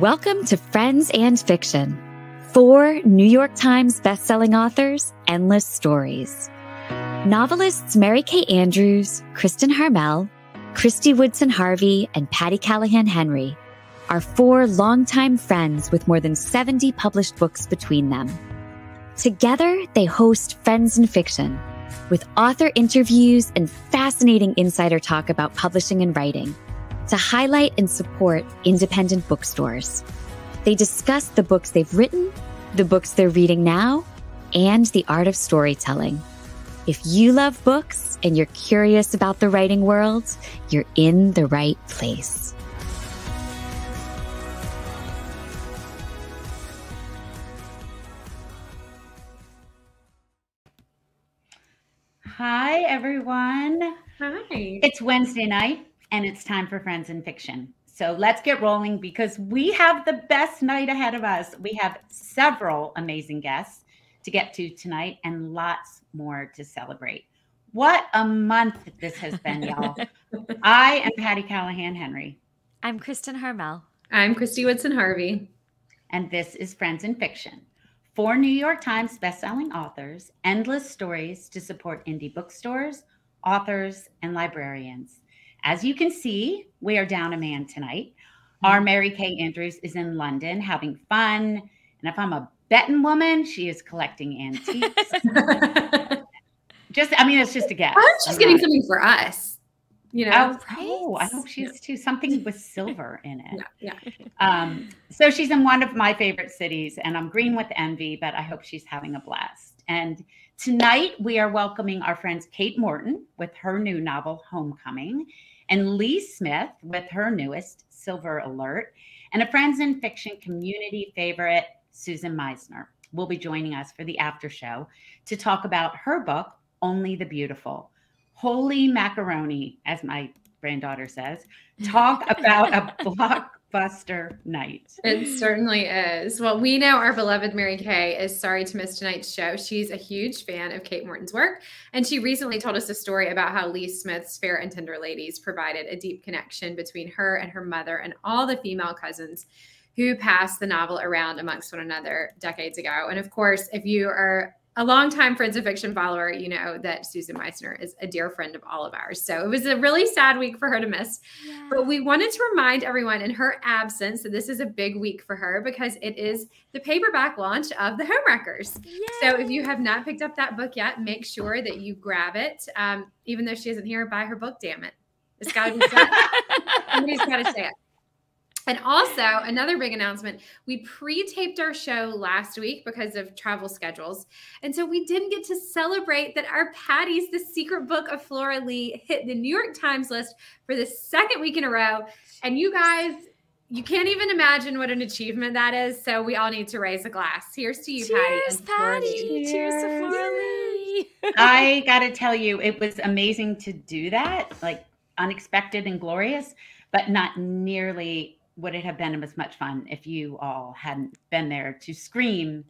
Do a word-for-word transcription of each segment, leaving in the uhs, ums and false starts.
Welcome to Friends and Fiction, four New York Times bestselling authors, endless stories. Novelists Mary Kay Andrews, Kristen Harmel, Christy Woodson Harvey, and Patty Callahan Henry are four longtime friends with more than seventy published books between them. Together, they host Friends and Fiction, with author interviews and fascinating insider talk about publishing and writing, to highlight and support independent bookstores. They discuss the books they've written, the books they're reading now, and the art of storytelling. If you love books and you're curious about the writing world, you're in the right place. Hi, everyone. Hi. It's Wednesday night. And it's time for Friends in Fiction. So let's get rolling because we have the best night ahead of us. We have several amazing guests to get to tonight and lots more to celebrate. What a month this has been, y'all. I am Patty Callahan Henry. I'm Kristen Harmel. I'm Christy Woodson Harvey. And this is Friends in Fiction. Four New York Times bestselling authors, endless stories to support indie bookstores, authors, and librarians. As you can see, we are down a man tonight. Our Mary Kay Andrews is in London having fun. And if I'm a betting woman, she is collecting antiques. just, I mean, it's just a guess. I hope she's getting right. something for us. You know? Oh, oh I hope she is yeah. too. Something with silver in it. Yeah. yeah. Um, so she's in one of my favorite cities, and I'm green with envy, but I hope she's having a blast. And tonight, we are welcoming our friends Kate Morton with her new novel, Homecoming, and Lee Smith with her newest, Silver Alert, and a Friends in Fiction community favorite, Susan Meisner, will be joining us for the after show to talk about her book, Only the Beautiful. Holy macaroni, as my granddaughter says, talk about a blockbuster night. It certainly is. Well, we know our beloved Mary Kay is sorry to miss tonight's show. She's a huge fan of Kate Morton's work, and she recently told us a story about how Lee Smith's Fair and Tender Ladies provided a deep connection between her and her mother and all the female cousins who passed the novel around amongst one another decades ago. And of course, if you are a longtime Friends of Fiction follower, you know that Susan Meisner is a dear friend of all of ours. So it was a really sad week for her to miss. Yeah. But we wanted to remind everyone in her absence that this is a big week for her because it is the paperback launch of The Homewreckers. Yay. So if you have not picked up that book yet, make sure that you grab it. Um, even though she isn't here, buy her book, damn it. It's got to be said. Somebody's got to say it. And also, another big announcement, we pre-taped our show last week because of travel schedules. And so we didn't get to celebrate that our Patty's The Secret Book of Flora Lee hit the New York Times list for the second week in a row. And you guys, you can't even imagine what an achievement that is. So we all need to raise a glass. Here's to you, Patty. Cheers, Patty. Patty. Cheers. Cheers to Flora Lee. I got to tell you, it was amazing to do that, like unexpected and glorious, but not nearly would it have been as much fun if you all hadn't been there to scream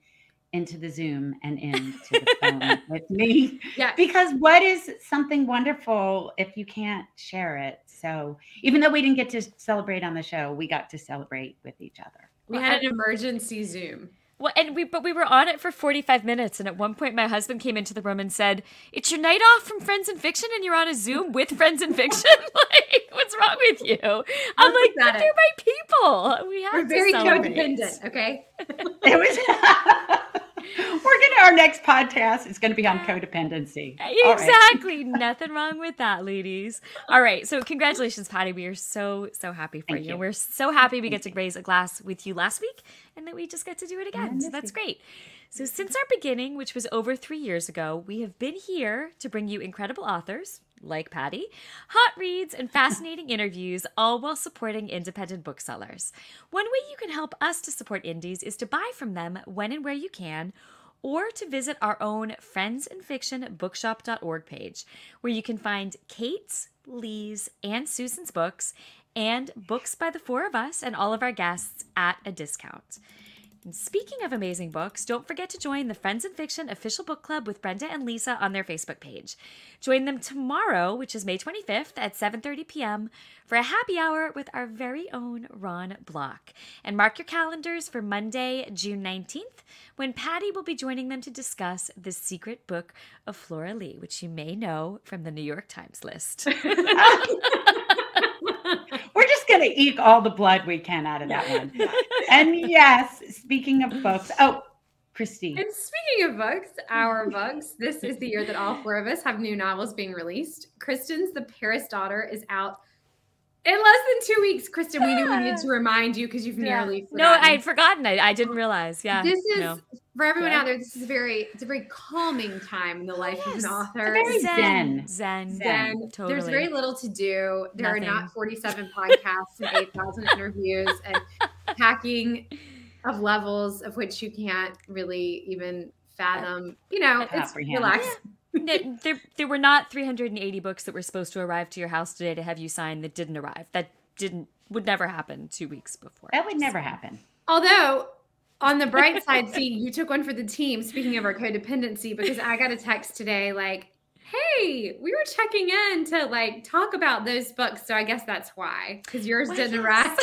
into the Zoom and into the phone with me? Yeah. Because what is something wonderful if you can't share it? So even though we didn't get to celebrate on the show, we got to celebrate with each other. We had an emergency Zoom. Well, and we, but we were on it for forty-five minutes. And at one point, my husband came into the room and said, it's your night off from Friends and Fiction and you're on a Zoom with Friends and Fiction? Like, what's wrong with you? I'm Look like, but they're my people. We have we're to very celebrate. Codependent, okay? It was We're gonna, our next podcast is gonna be on codependency. Exactly. Right. Nothing wrong with that, ladies. All right. So congratulations, Patty. We are so, so happy for you. you. We're so happy we Thank get to raise a glass with you last week and that we just get to do it again. So that's great. So since our beginning, which was over three years ago, we have been here to bring you incredible authors like Patty, hot reads, and fascinating interviews, all while supporting independent booksellers. One way you can help us to support indies is to buy from them when and where you can, or to visit our own friends in fiction bookshop dot org page, where you can find Kate's, Lee's, and Susan's books, and books by the four of us and all of our guests at a discount. Speaking of amazing books, don't forget to join the Friends and Fiction official book club with Brenda and Lisa on their Facebook page. Join them tomorrow, which is May twenty-fifth at seven thirty p m for a happy hour with our very own Ron Block. And mark your calendars for Monday, June nineteenth, when Patty will be joining them to discuss The Secret Book of Flora Lee, which you may know from the New York Times list. We're just going to eke all the blood we can out of that one. And yes, speaking of books, oh, Christine. And speaking of books, our books, this is the year that all four of us have new novels being released. Kristen's The Paris Daughter is out in less than two weeks. Kristen, we knew we needed to remind you because you've yeah. nearly forgotten. No, I had forgotten. I, I didn't realize. Yeah. This is, no. for everyone yeah. out there, this is very, it's a very calming time in the life yes. of an author. Very zen. Zen. Zen. Zen. Totally. There's very little to do. There Nothing. Are not forty-seven podcasts and eight thousand interviews and hacking of levels of which you can't really even fathom. You know, it's relaxed. Yeah. there, there were not three hundred eighty books that were supposed to arrive to your house today to have you sign that didn't arrive. That didn't would never happen two weeks before. That would never so. happen. Although, on the bright side, see, you took one for the team, speaking of our codependency, because I got a text today like, hey, we were checking in to like talk about those books. So I guess that's why, because yours well, didn't yes. arrive.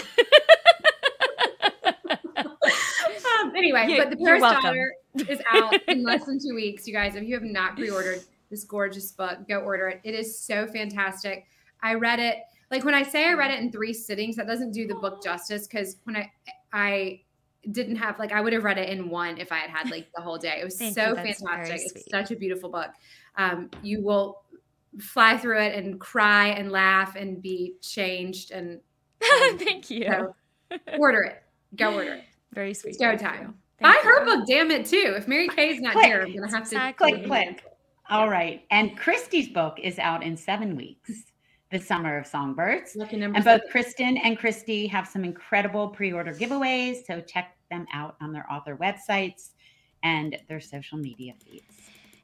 Um, anyway, you, but The Paris Daughter is out in less than two weeks. You guys, if you have not pre-ordered this gorgeous book, go order it. It is so fantastic. I read it. Like when I say I read it in three sittings, that doesn't do the book justice. Cause when I, I didn't have, like, I would have read it in one if I had had like the whole day. It was so fantastic. It's such a beautiful book. Um, you will fly through it and cry and laugh and be changed. And, and thank you. So order it. Go order it. Very sweet. It's go time. Buy her book, damn it, too. If Mary Kay's not click. Here, I'm going to have to click, click. All right. And Christy's book is out in seven weeks, The Summer of Songbirds. And both seven. Kristen and Christy have some incredible pre-order giveaways, so check them out on their author websites and their social media feeds.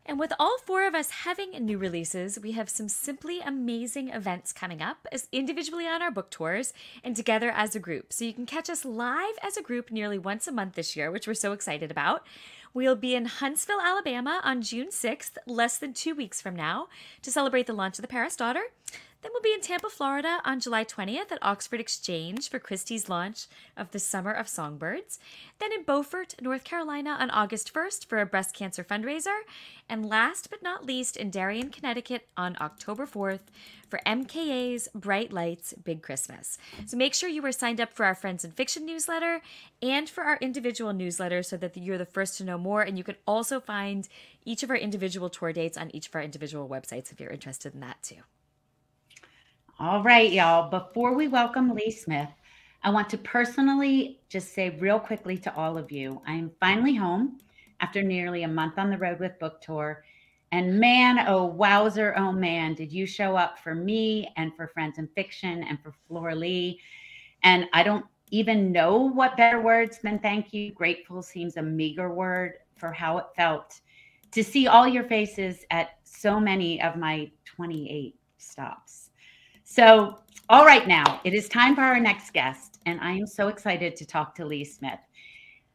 And with all four of us having new releases, we have some simply amazing events coming up as individually on our book tours and together as a group. So you can catch us live as a group nearly once a month this year, which we're so excited about. We'll be in Huntsville, Alabama on June sixth, less than two weeks from now, to celebrate the launch of The Paris Daughter. Then we'll be in Tampa, Florida on July twentieth at Oxford Exchange for Christie's launch of The Summer of Songbirds. Then in Beaufort, North Carolina on August first for a breast cancer fundraiser. And last but not least in Darien, Connecticut on October fourth for M K A's Bright Lights Big Christmas. So make sure you are signed up for our Friends and Fiction newsletter and for our individual newsletter so that you're the first to know more. And you can also find each of our individual tour dates on each of our individual websites if you're interested in that too. All right, y'all. Before we welcome Lee Smith, I want to personally just say real quickly to all of you, I am finally home after nearly a month on the road with Book Tour. And man, oh, wowzer, oh, man, did you show up for me and for Friends and Fiction and for Flora Lee. And I don't even know what better words than thank you. Grateful seems a meager word for how it felt to see all your faces at so many of my twenty-eight stops. So, all right, now it is time for our next guest, and I am so excited to talk to Lee Smith.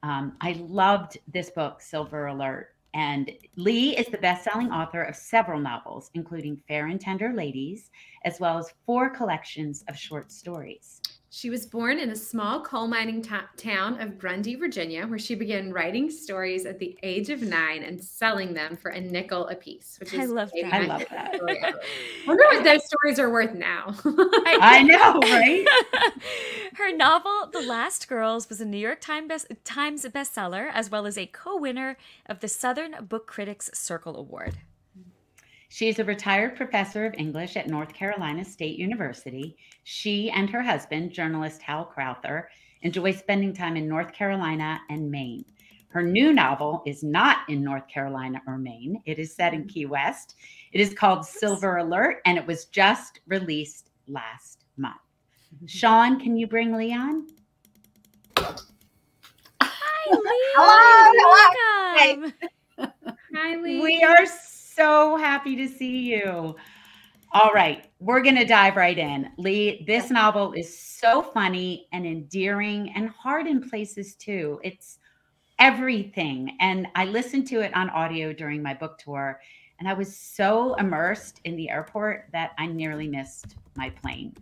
Um, I loved this book, Silver Alert, and Lee is the best-selling author of several novels, including Fair and Tender Ladies, as well as four collections of short stories. She was born in a small coal mining town of Grundy, Virginia, where she began writing stories at the age of nine and selling them for a nickel apiece. Which is I love that. I love that. I wonder what those stories are worth now. I, I know, right? Her novel, The Last Girls, was a New York Times bestseller, as well as a co-winner of the Southern Book Critics Circle Award. She is a retired professor of English at North Carolina State University. She and her husband, journalist Hal Crowther, enjoy spending time in North Carolina and Maine. Her new novel is not in North Carolina or Maine. It is set in Key West. It is called Silver Alert, and it was just released last month. Sean, can you bring Leon? Hi, Leon. Hello. Welcome. Hi, Leon. We are so So happy to see you. All right, we're going to dive right in. Lee, this novel is so funny and endearing and hard in places too. It's everything. And I listened to it on audio during my book tour, and I was so immersed in the airport that I nearly missed my plane.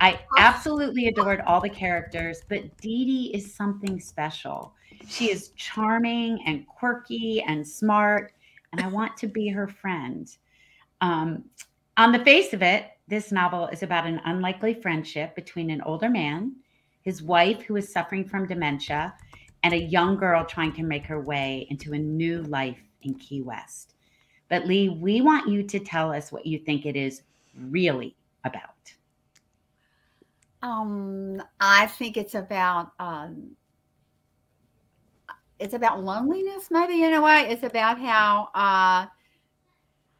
I absolutely adored all the characters, but Dee Dee is something special. She is charming and quirky and smart, and I want to be her friend. Um, on the face of it, this novel is about an unlikely friendship between an older man, his wife who is suffering from dementia, and a young girl trying to make her way into a new life in Key West. But Lee, we want you to tell us what you think it is really about. Um, I think it's about, um, it's about loneliness, maybe, in a way. It's about how uh,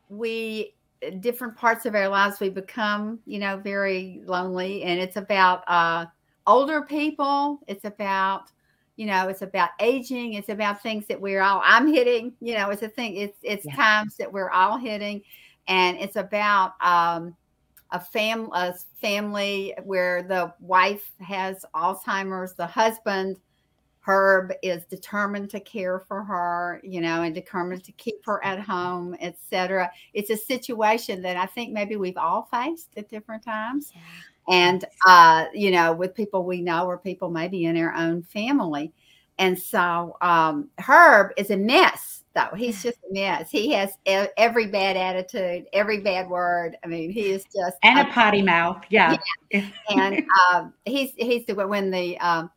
we, different parts of our lives, we become, you know, very lonely. And it's about uh, older people. It's about, you know, it's about aging. It's about things that we're all, I'm hitting, you know, it's a thing. It's, it's yeah. times that we're all hitting. And it's about, um, A, fam a family where the wife has Alzheimer's. The husband, Herb, is determined to care for her, you know, and determined to keep her at home, et cetera. It's a situation that I think maybe we've all faced at different times. Yeah. And, uh, you know, with people we know or people maybe in our own family. And so um, Herb is a mess. So he's just a mess. He has every bad attitude, every bad word. I mean, he is just and a, a potty mouth. Yeah, yeah. And um, he's he's the when the um,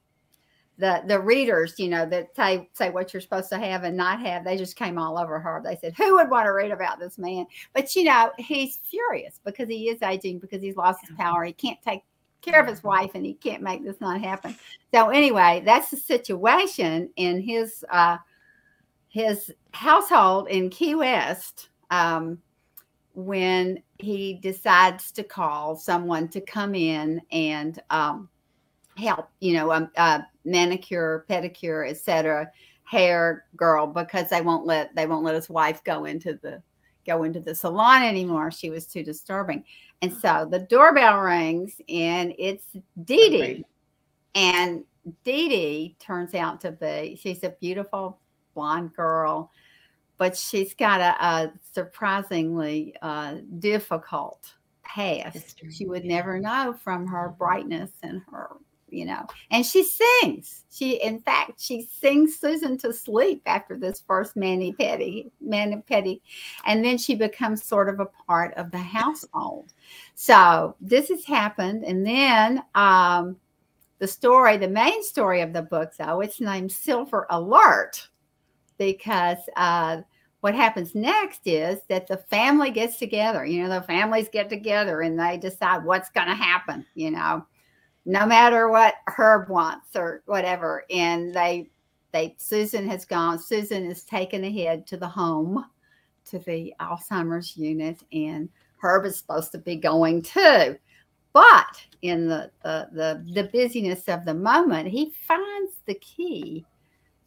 the the readers, you know, that say say what you're supposed to have and not have. They just came all over her. They said, "Who would want to read about this man?" But you know, he's furious because he is aging, because he's lost his power. He can't take care of his wife, and he can't make this not happen. So anyway, that's the situation in his. Uh, his household in Key West um, when he decides to call someone to come in and um, help, you know, um, uh, manicure, pedicure, et cetera, hair girl, because they won't let, they won't let his wife go into the, go into the salon anymore. She was too disturbing. And so the doorbell rings and it's Dee Dee. And Dee Dee turns out to be, she's a beautiful blonde girl, but she's got a, a surprisingly uh, difficult past. She would never know from her brightness and her, you know, and she sings. She, in fact, she sings Susan to sleep after this first mani-pedi, mani-pedi, and then she becomes sort of a part of the household. So this has happened. And then um, the story, the main story of the book, though, it's named Silver Alert, because uh, what happens next is that the family gets together. You know, the families get together and they decide what's going to happen, you know, no matter what Herb wants or whatever. And they, they, Susan has gone, Susan is taken ahead to the home, to the Alzheimer's unit, and Herb is supposed to be going too. But in the, the, the, the busyness of the moment, he finds the key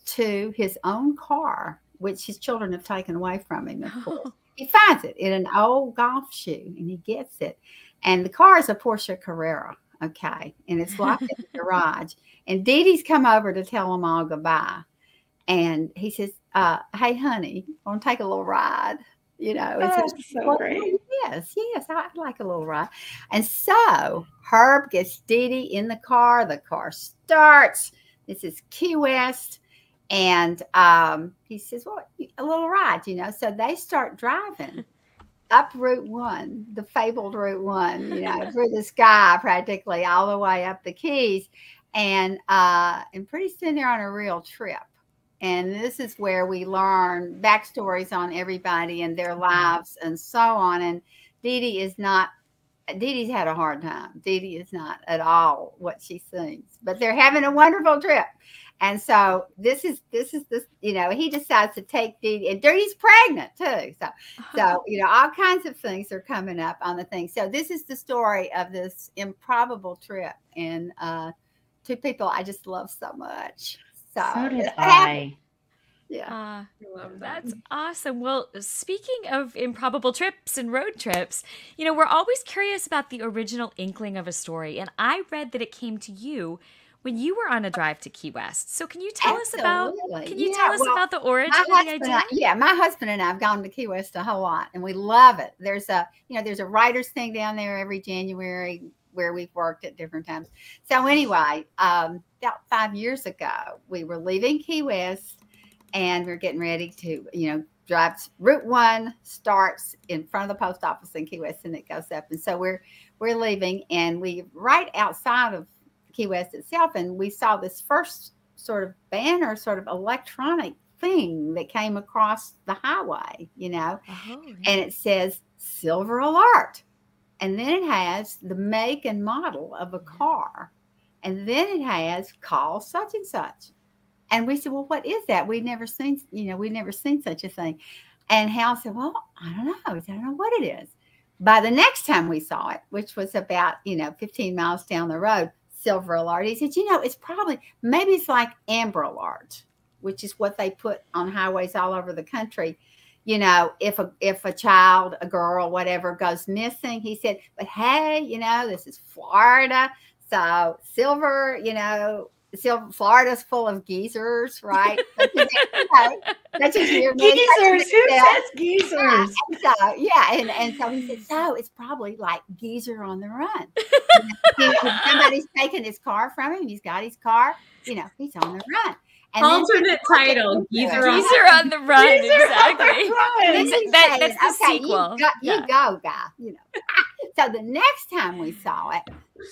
to his own car, which his children have taken away from him, of course. He finds it in an old golf shoe, and he gets it. And the car is a Porsche Carrera, okay? And it's locked in the garage. And Dee Dee's come over to tell them all goodbye. And he says, uh, hey, honey, want to take a little ride? You know, oh, it's that's so well, great. Yes, yes, I like a little ride. And so Herb gets Dee Dee in the car. The car starts. This is Key West. And um, he says, well, a little ride, you know. So they start driving up Route One, the fabled Route One, you know, through the sky practically all the way up the Keys. And, uh, and pretty soon they're on a real trip. And this is where we learn backstories on everybody and their lives and so on. And Dee Dee is not, Dee Dee's had a hard time. Dee Dee is not at all what she sings, but they're having a wonderful trip. And so this is, this is this, you know, he decides to take Dee Dee, and Dee Dee's pregnant too. So, so, you know, all kinds of things are coming up on the thing. So this is the story of this improbable trip and uh, two people I just love so much. So, so did I. Yeah, uh, I love that. That's awesome. Well, speaking of improbable trips and road trips, you know, we're always curious about the original inkling of a story. And I read that it came to you when you were on a drive to Key West. So can you tell Absolutely. us about, can you yeah, tell us well, about the origin of the idea? I, yeah, my husband and I have gone to Key West a whole lot and we love it. There's a, you know, there's a writer's thing down there every January where we've worked at different times. So anyway, um, about five years ago, we were leaving Key West and we we're getting ready to, you know, drive. Route One starts in front of the post office in Key West and it goes up. And so we're, we're leaving and we right outside of Key West itself, and we saw this first sort of banner, sort of electronic thing that came across the highway, you know, uh-huh. and it says Silver Alert. And then it has the make and model of a car. And then it has call such and such. And we said, well, what is that? We've never seen, you know, we've never seen such a thing. And Hal said, well, I don't know. I don't know what it is. By the next time we saw it, which was about, you know, fifteen miles down the road, Silver Alert. He said, you know, it's probably, maybe it's like Amber Alert, which is what they put on highways all over the country. You know, if a, if a child, a girl, whatever goes missing, he said, but hey, you know, this is Florida. So Silver, you know, Silver, Florida's full of geezers, right? That's just your geezers. Who says geezers? Yeah. And so, yeah, and, and so he said, so it's probably like Geezer on the Run. You know, somebody's taken his car from him. He's got his car. You know, he's on the run. And alternate title, Geezer on, on the Run. Geezer exactly. On the run. That, that's the okay, sequel. You go, yeah. you go, guy. You know. So the next time we saw it,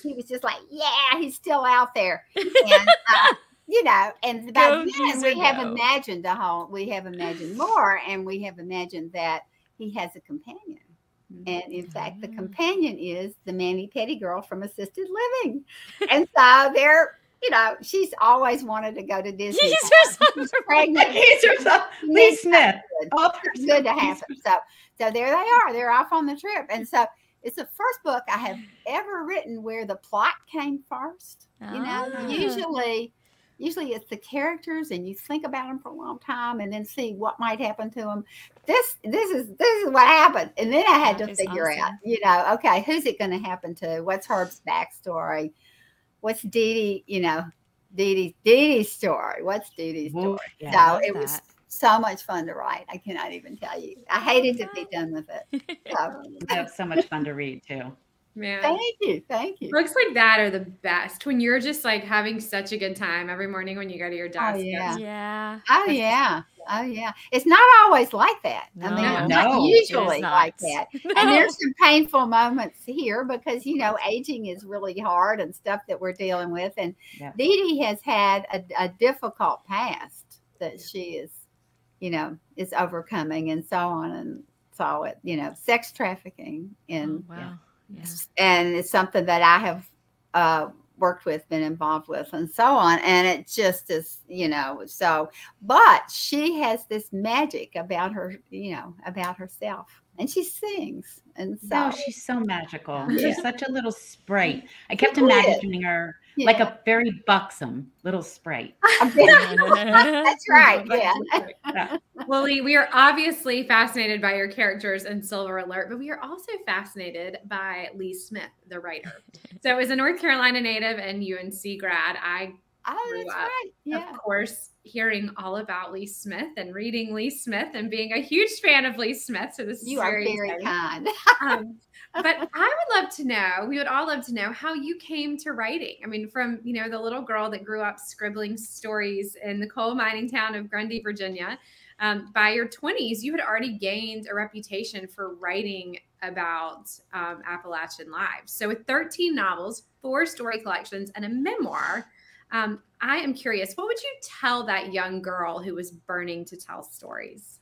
he was just like, yeah, he's still out there. And, uh, you know, and by go then we know. have imagined a whole, we have imagined more, and we have imagined that he has a companion. And in fact, the companion is the Manny Petty girl from Assisted Living. And so they're, you know, she's always wanted to go to Disney. She's herself. Pregnant. She's herself. Lee Smith. It's good to have her. So, so there they are. They're off on the trip. And so it's the first book I have ever written where the plot came first. You know, oh. usually, usually it's the characters and you think about them for a long time and then see what might happen to them. This, this is, this is what happened. And then I had that to figure awesome. out, you know, okay, who's it going to happen to? What's Herb's backstory? What's Dee Dee, you know, Dee Dee's, Dee Dee's story? What's Dee Dee's story? Yeah, so it that. was so much fun to write. I cannot even tell you. I hated to be done with it. So. That was so much fun to read too. Man. Thank you. Thank you. Books like that are the best when you're just like having such a good time every morning when you go to your desk. Oh, yeah. yeah. Oh, yeah. Oh, yeah. It's not always like that. No. I mean, no. not usually not. like that. No. And there's some painful moments here because, you know, aging is really hard and stuff that we're dealing with. And yeah. Dee Dee has had a, a difficult past that she is, you know, is overcoming and so on. And so it, you know, sex trafficking and, oh, wow. yeah. Yeah. And it's something that I have uh, worked with, been involved with, and so on. And it just is, you know, so, but she has this magic about her, you know, about herself. And she sings. And so. Oh, she's so magical. Yeah. She's such a little sprite. I kept imagining her yeah. like a very buxom little sprite. That's right. Yeah. yeah. Well, Lee, we are obviously fascinated by your characters in Silver Alert, but we are also fascinated by Lee Smith, the writer. So as a North Carolina native and U N C grad, I Oh, that's up, right. Yeah. Of course, hearing all about Lee Smith and reading Lee Smith and being a huge fan of Lee Smith. So this you is very, are very kind. um, but I would love to know, we would all love to know how you came to writing. I mean, from, you know, the little girl that grew up scribbling stories in the coal mining town of Grundy, Virginia, um, by your twenties, you had already gained a reputation for writing about um, Appalachian lives. So with thirteen novels, four story collections, and a memoir, Um, I am curious, what would you tell that young girl who was burning to tell stories?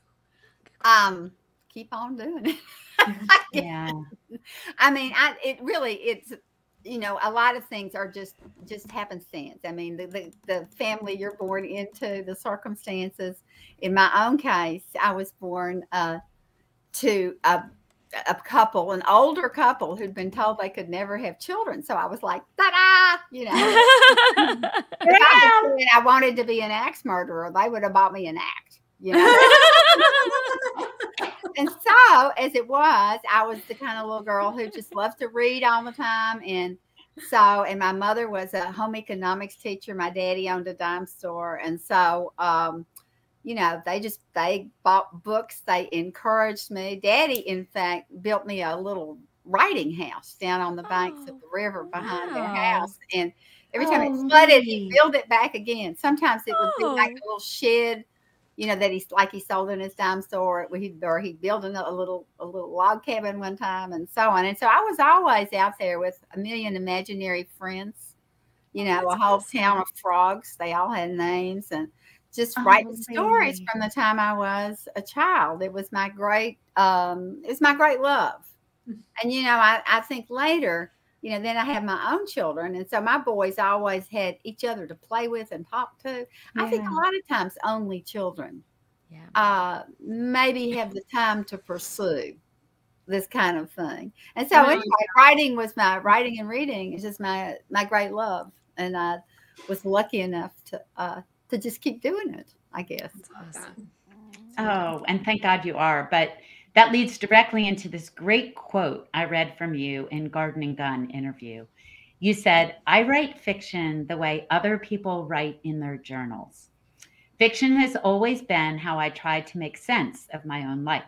Um, keep on doing it. yeah. I mean, I, it really, it's, you know, a lot of things are just, just happenstance. I mean, the, the, the family you're born into, the circumstances. In my own case, I was born uh, to a a couple, an older couple who'd been told they could never have children. So I was like, ta-da, you know, if I, was kid, I wanted to be an axe murderer. They would have bought me an axe, you know? And so as it was, I was the kind of little girl who just loved to read all the time. And So, and my mother was a home economics teacher. My daddy owned a dime store. And so, um, you know, they just, they bought books. They encouraged me. Daddy, in fact, built me a little writing house down on the banks oh, of the river behind wow. their house. And every time oh, it flooded, he built it back again. Sometimes it would oh. be like a little shed, you know, that he's like he sold in his dime store, or he, or he built a little, a little log cabin one time, and so on. And so I was always out there with a million imaginary friends, you know, oh, a whole awesome. town of frogs. They all had names, and just oh, writing baby. stories from the time I was a child. It was my great, um, it was my great love. And, you know, I, I think later, you know, then I had my own children. And so my boys always had each other to play with and talk to. Yeah. I think a lot of times only children yeah. uh, maybe have the time to pursue this kind of thing. And so anyway, writing was my writing and reading is just my, my great love. And I was lucky enough to, uh, to just keep doing it, I guess. That's awesome. Oh, and thank God you are. But that leads directly into this great quote I read from you in Gardening Gun interview. You said, "I write fiction the way other people write in their journals. Fiction has always been how I tried to make sense of my own life."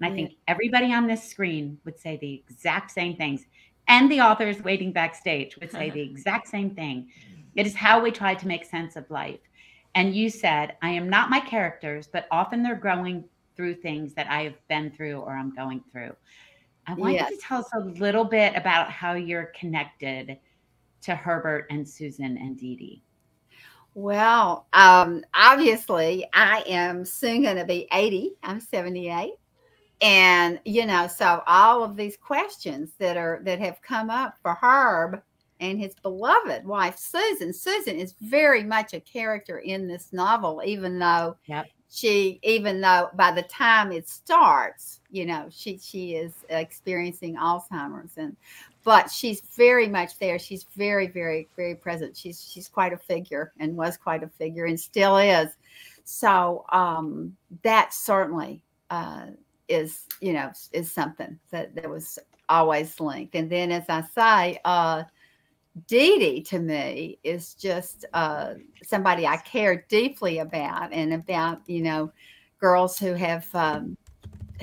And I think everybody on this screen would say the exact same things. And the authors waiting backstage would say the exact same thing. It is how we try to make sense of life. And you said, "I am not my characters, but often they're growing through things that I have been through or I'm going through." I want yes. you to tell us a little bit about how you're connected to Herbert and Susan and Dee Dee. Well, um, obviously I am soon going to be eighty. I'm seventy-eight. And, you know, so all of these questions that are, that have come up for Herb and his beloved wife, Susan. Susan is very much a character in this novel, even though yep. She, even though by the time it starts, you know, she she is experiencing Alzheimer's, and but she's very much there. She's very, very, very present. She's she's quite a figure, and was quite a figure, and still is. So um, that certainly uh, is, you know, is something that that was always linked. And then, as I say, uh, Dee Dee to me is just uh, somebody I care deeply about, and about, you know, girls who have um,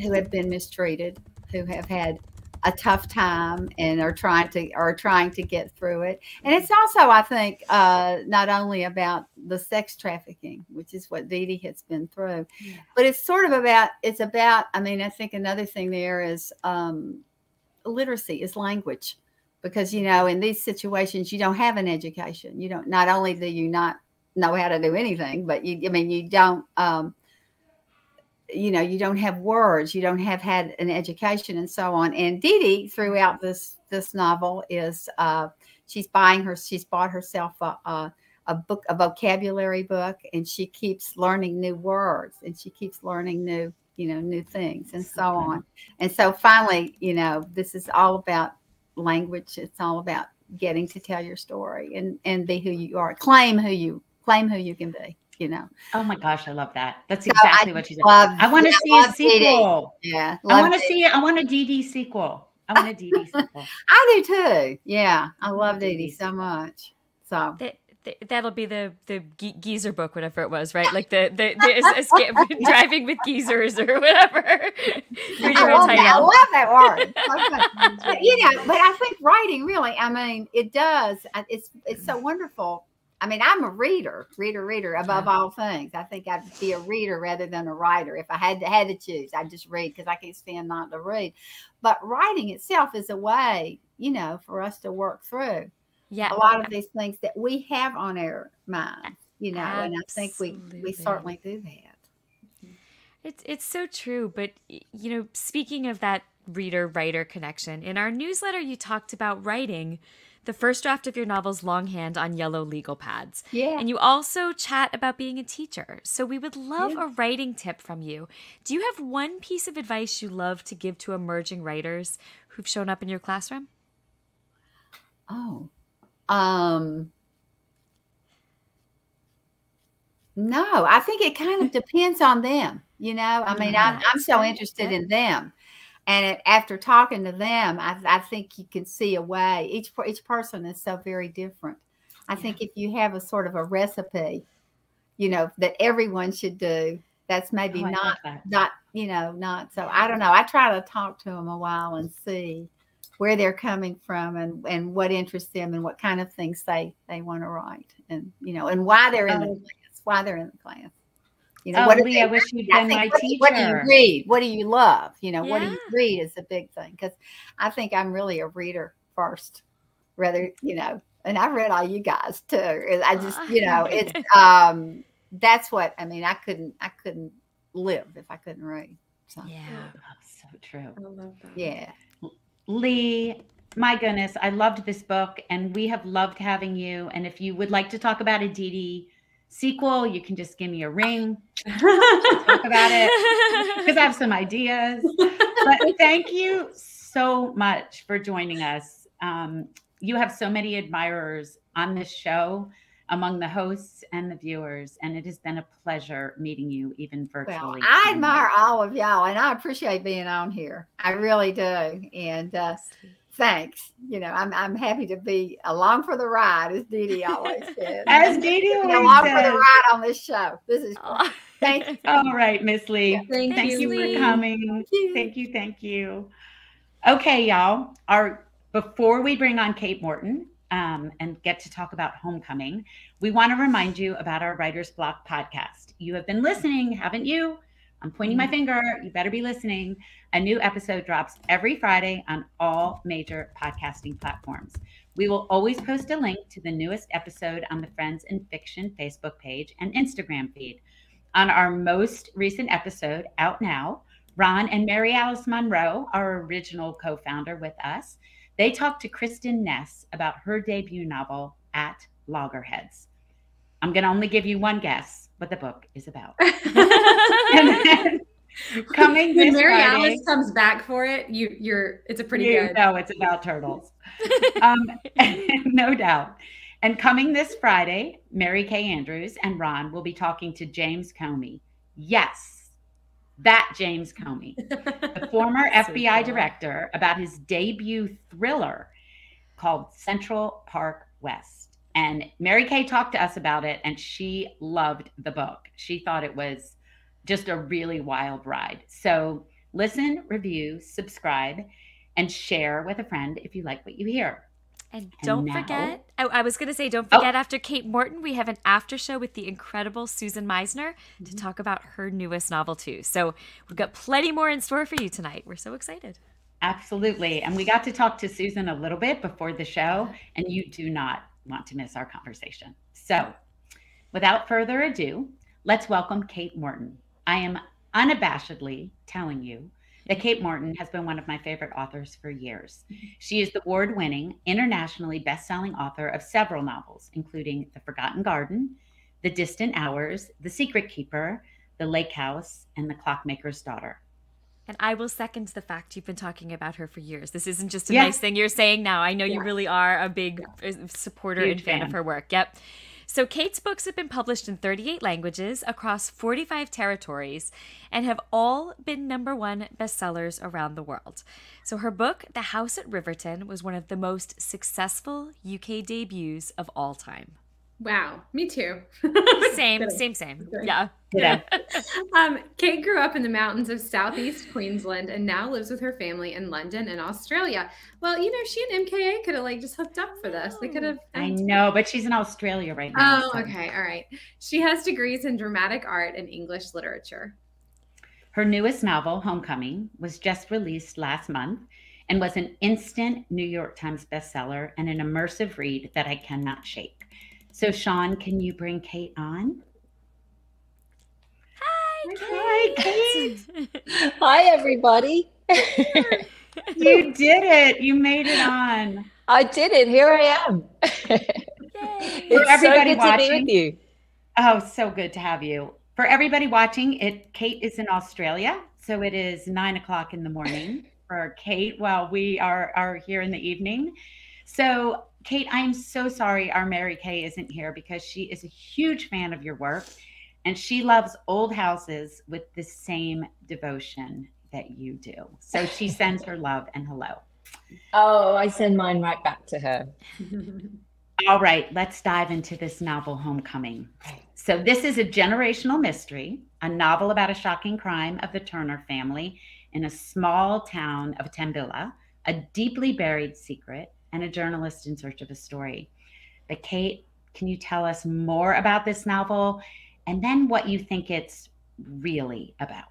who have been mistreated, who have had a tough time and are trying to are trying to get through it. And it's also, I think, uh, not only about the sex trafficking, which is what Dee Dee has been through, yeah. but it's sort of about it's about. I mean, I think another thing there is um, literacy is language. Because, you know, in these situations, you don't have an education. You don't, not only do you not know how to do anything, but you, I mean, you don't, um, you know, you don't have words, you don't have had an education, and so on. And Dee Dee throughout this, this novel is, uh, she's buying her, she's bought herself a, a, a book, a vocabulary book, and she keeps learning new words, and she keeps learning new, you know, new things, and so on. And so finally, you know, this is all about language. It's all about getting to tell your story and and be who you are, claim who you claim who you can be, you know. Oh my gosh, I love that. That's so exactly I what you did. I want to see a sequel. Dee Dee. Yeah, I want to see it. I want a Dee Dee sequel. I want a Dee Dee sequel. I do too. Yeah, I love Dee Dee so much. So that, that, that'll be the the geezer book, whatever it was, right? Like the the, the escape, driving with geezers or whatever. I love, that, I love that word. But, you know, but I think writing really, I mean, it does. It's it's so wonderful. I mean, I'm a reader, reader, reader above yeah. all things. I think I'd be a reader rather than a writer. If I had to, had to choose, I'd just read, because I can't stand not to read. But writing itself is a way, you know, for us to work through yeah. a lot of these things that we have on our mind, you know. Absolutely. And I think we, we certainly do that. It's, it's so true. But, you know, speaking of that reader-writer connection, in our newsletter, you talked about writing the first draft of your novel's longhand on yellow legal pads. Yeah. And you also chat about being a teacher. So we would love yeah. a writing tip from you. Do you have one piece of advice you love to give to emerging writers who've shown up in your classroom? Oh, um... No, I think it kind of depends on them. You know, I mean, I'm, I'm so interested in them. And it, after talking to them, I, I think you can see a way. Each, each person is so very different. I yeah. think if you have a sort of a recipe, you know, that everyone should do, that's maybe oh, not, that. not, you know, not. So I don't know. I try to talk to them a while and see where they're coming from and, and what interests them and what kind of things they, they want to write and, you know, and why they're in oh. the class, why they're in the class. You know, oh, what do Lee, I wish you'd been my teacher. What do you read? What do you love? You know, yeah. what do you read is a big thing. Because I think I'm really a reader first, rather, you know, and I've read all you guys too. I just, you know, it's, um, that's what, I mean, I couldn't, I couldn't live if I couldn't read. So. Yeah, that's so true. I love that. Yeah. Lee, my goodness, I loved this book and we have loved having you. And if you would like to talk about a D D sequel, you can just give me a ring. Talk about it because I have some ideas. But thank you so much for joining us. Um, you have so many admirers on this show among the hosts and the viewers, and it has been a pleasure meeting you even virtually. Well, I admire all of y'all and I appreciate being on here. I really do. And uh, thanks. You know, I'm, I'm happy to be along for the ride, as Dee Dee always says. As Dee Dee always along says. Along for the ride on this show. This is great. Thank you. All right, Miss Lee. Yeah, thank, thank you, you Lee. for coming. Thank you. Thank you. Thank you. Okay, y'all. Our before we bring on Kate Morton um, and get to talk about Homecoming, we want to remind you about our Writer's Block podcast. You have been listening, haven't you? I'm pointing my finger. You better be listening. A new episode drops every Friday on all major podcasting platforms. We will always post a link to the newest episode on the Friends and Fiction Facebook page and Instagram feed. On our most recent episode, Out Now, Ron and Mary Alice Monroe, our original co-founder with us, they talked to Kristen Ness about her debut novel, At Loggerheads. I'm going to only give you one guess what the book is about. And then coming this Mary Friday, Alice comes back for it. You, you're. It's a pretty you good. No, it's about turtles, um, no doubt. And coming this Friday, Mary Kay Andrews and Ron will be talking to James Comey. Yes, that James Comey, the former F B I so director, about his debut thriller called Central Park West. And Mary Kay talked to us about it, and she loved the book. She thought it was just a really wild ride. So listen, review, subscribe, and share with a friend if you like what you hear. And don't and now, forget, I, I was going to say, don't forget oh, after Kate Morton, we have an after show with the incredible Susan Meisner mm-hmm. to talk about her newest novel too. So we've got plenty more in store for you tonight. We're so excited. Absolutely. And we got to talk to Susan a little bit before the show, and you do not want to miss our conversation. So without further ado, let's welcome Kate Morton. I am unabashedly telling you that Kate Morton has been one of my favorite authors for years. She is the award-winning, internationally best-selling author of several novels, including The Forgotten Garden, The Distant Hours, The Secret Keeper, The Lake House, and The Clockmaker's Daughter. And I will second the fact you've been talking about her for years. This isn't just a yes. nice thing you're saying now. I know yes. you really are a big yes. supporter Huge and fan, fan of her work. Yep. So Kate's books have been published in thirty-eight languages across forty-five territories and have all been number one bestsellers around the world. So her book, The House at Riverton, was one of the most successful U K debuts of all time. Wow, me too. Same, same, same. Yeah. yeah. um, Kate grew up in the mountains of Southeast Queensland and now lives with her family in London and Australia. Well, you know, she and M K A could have like just hooked up for this. They could have. I know, but she's in Australia right now. Oh, so. Okay. All right. She has degrees in dramatic art and English literature. Her newest novel, Homecoming, was just released last month and was an instant New York Times bestseller and an immersive read that I cannot shake. So, Sean, can you bring Kate on? Hi, Hi Kate. Kate. Hi, everybody. You did it. You made it on. I did it. Here I am. Yay. For everybody so watching, to be with you. Oh, so good to have you. For everybody watching, it Kate is in Australia, so it is nine o'clock in the morning for Kate while we are, are here in the evening. So, Kate, I am so sorry our Mary Kay isn't here because she is a huge fan of your work and she loves old houses with the same devotion that you do. So she sends her love and hello. Oh, I send mine right back to her. All right, let's dive into this novel, Homecoming. So this is a generational mystery, a novel about a shocking crime of the Turner family in a small town of Tambilla, a deeply buried secret, and a journalist in search of a story. But Kate, can you tell us more about this novel and then what you think it's really about?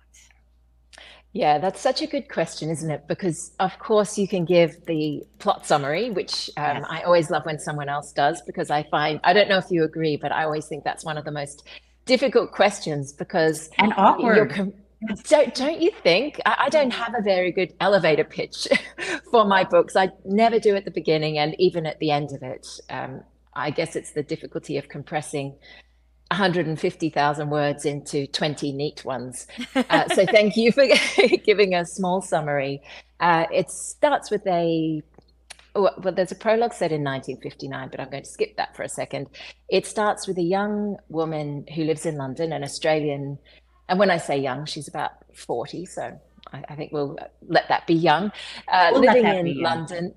Yeah, that's such a good question, isn't it? Because, of course, you can give the plot summary, which um, yes. I always love when someone else does, because I find, I don't know if you agree, but I always think that's one of the most difficult questions because... And awkward. You're, don't, don't you think? I, I don't have a very good elevator pitch for my books. I never do at the beginning and even at the end of it. Um, I guess it's the difficulty of compressing one hundred fifty thousand words into twenty neat ones. Uh, so thank you for giving a small summary. Uh, it starts with a, well, there's a prologue set in nineteen fifty-nine, but I'm going to skip that for a second. It starts with a young woman who lives in London, an Australian. And when I say young, she's about forty. So I, I think we'll let that be young. Uh, we'll living in young. London.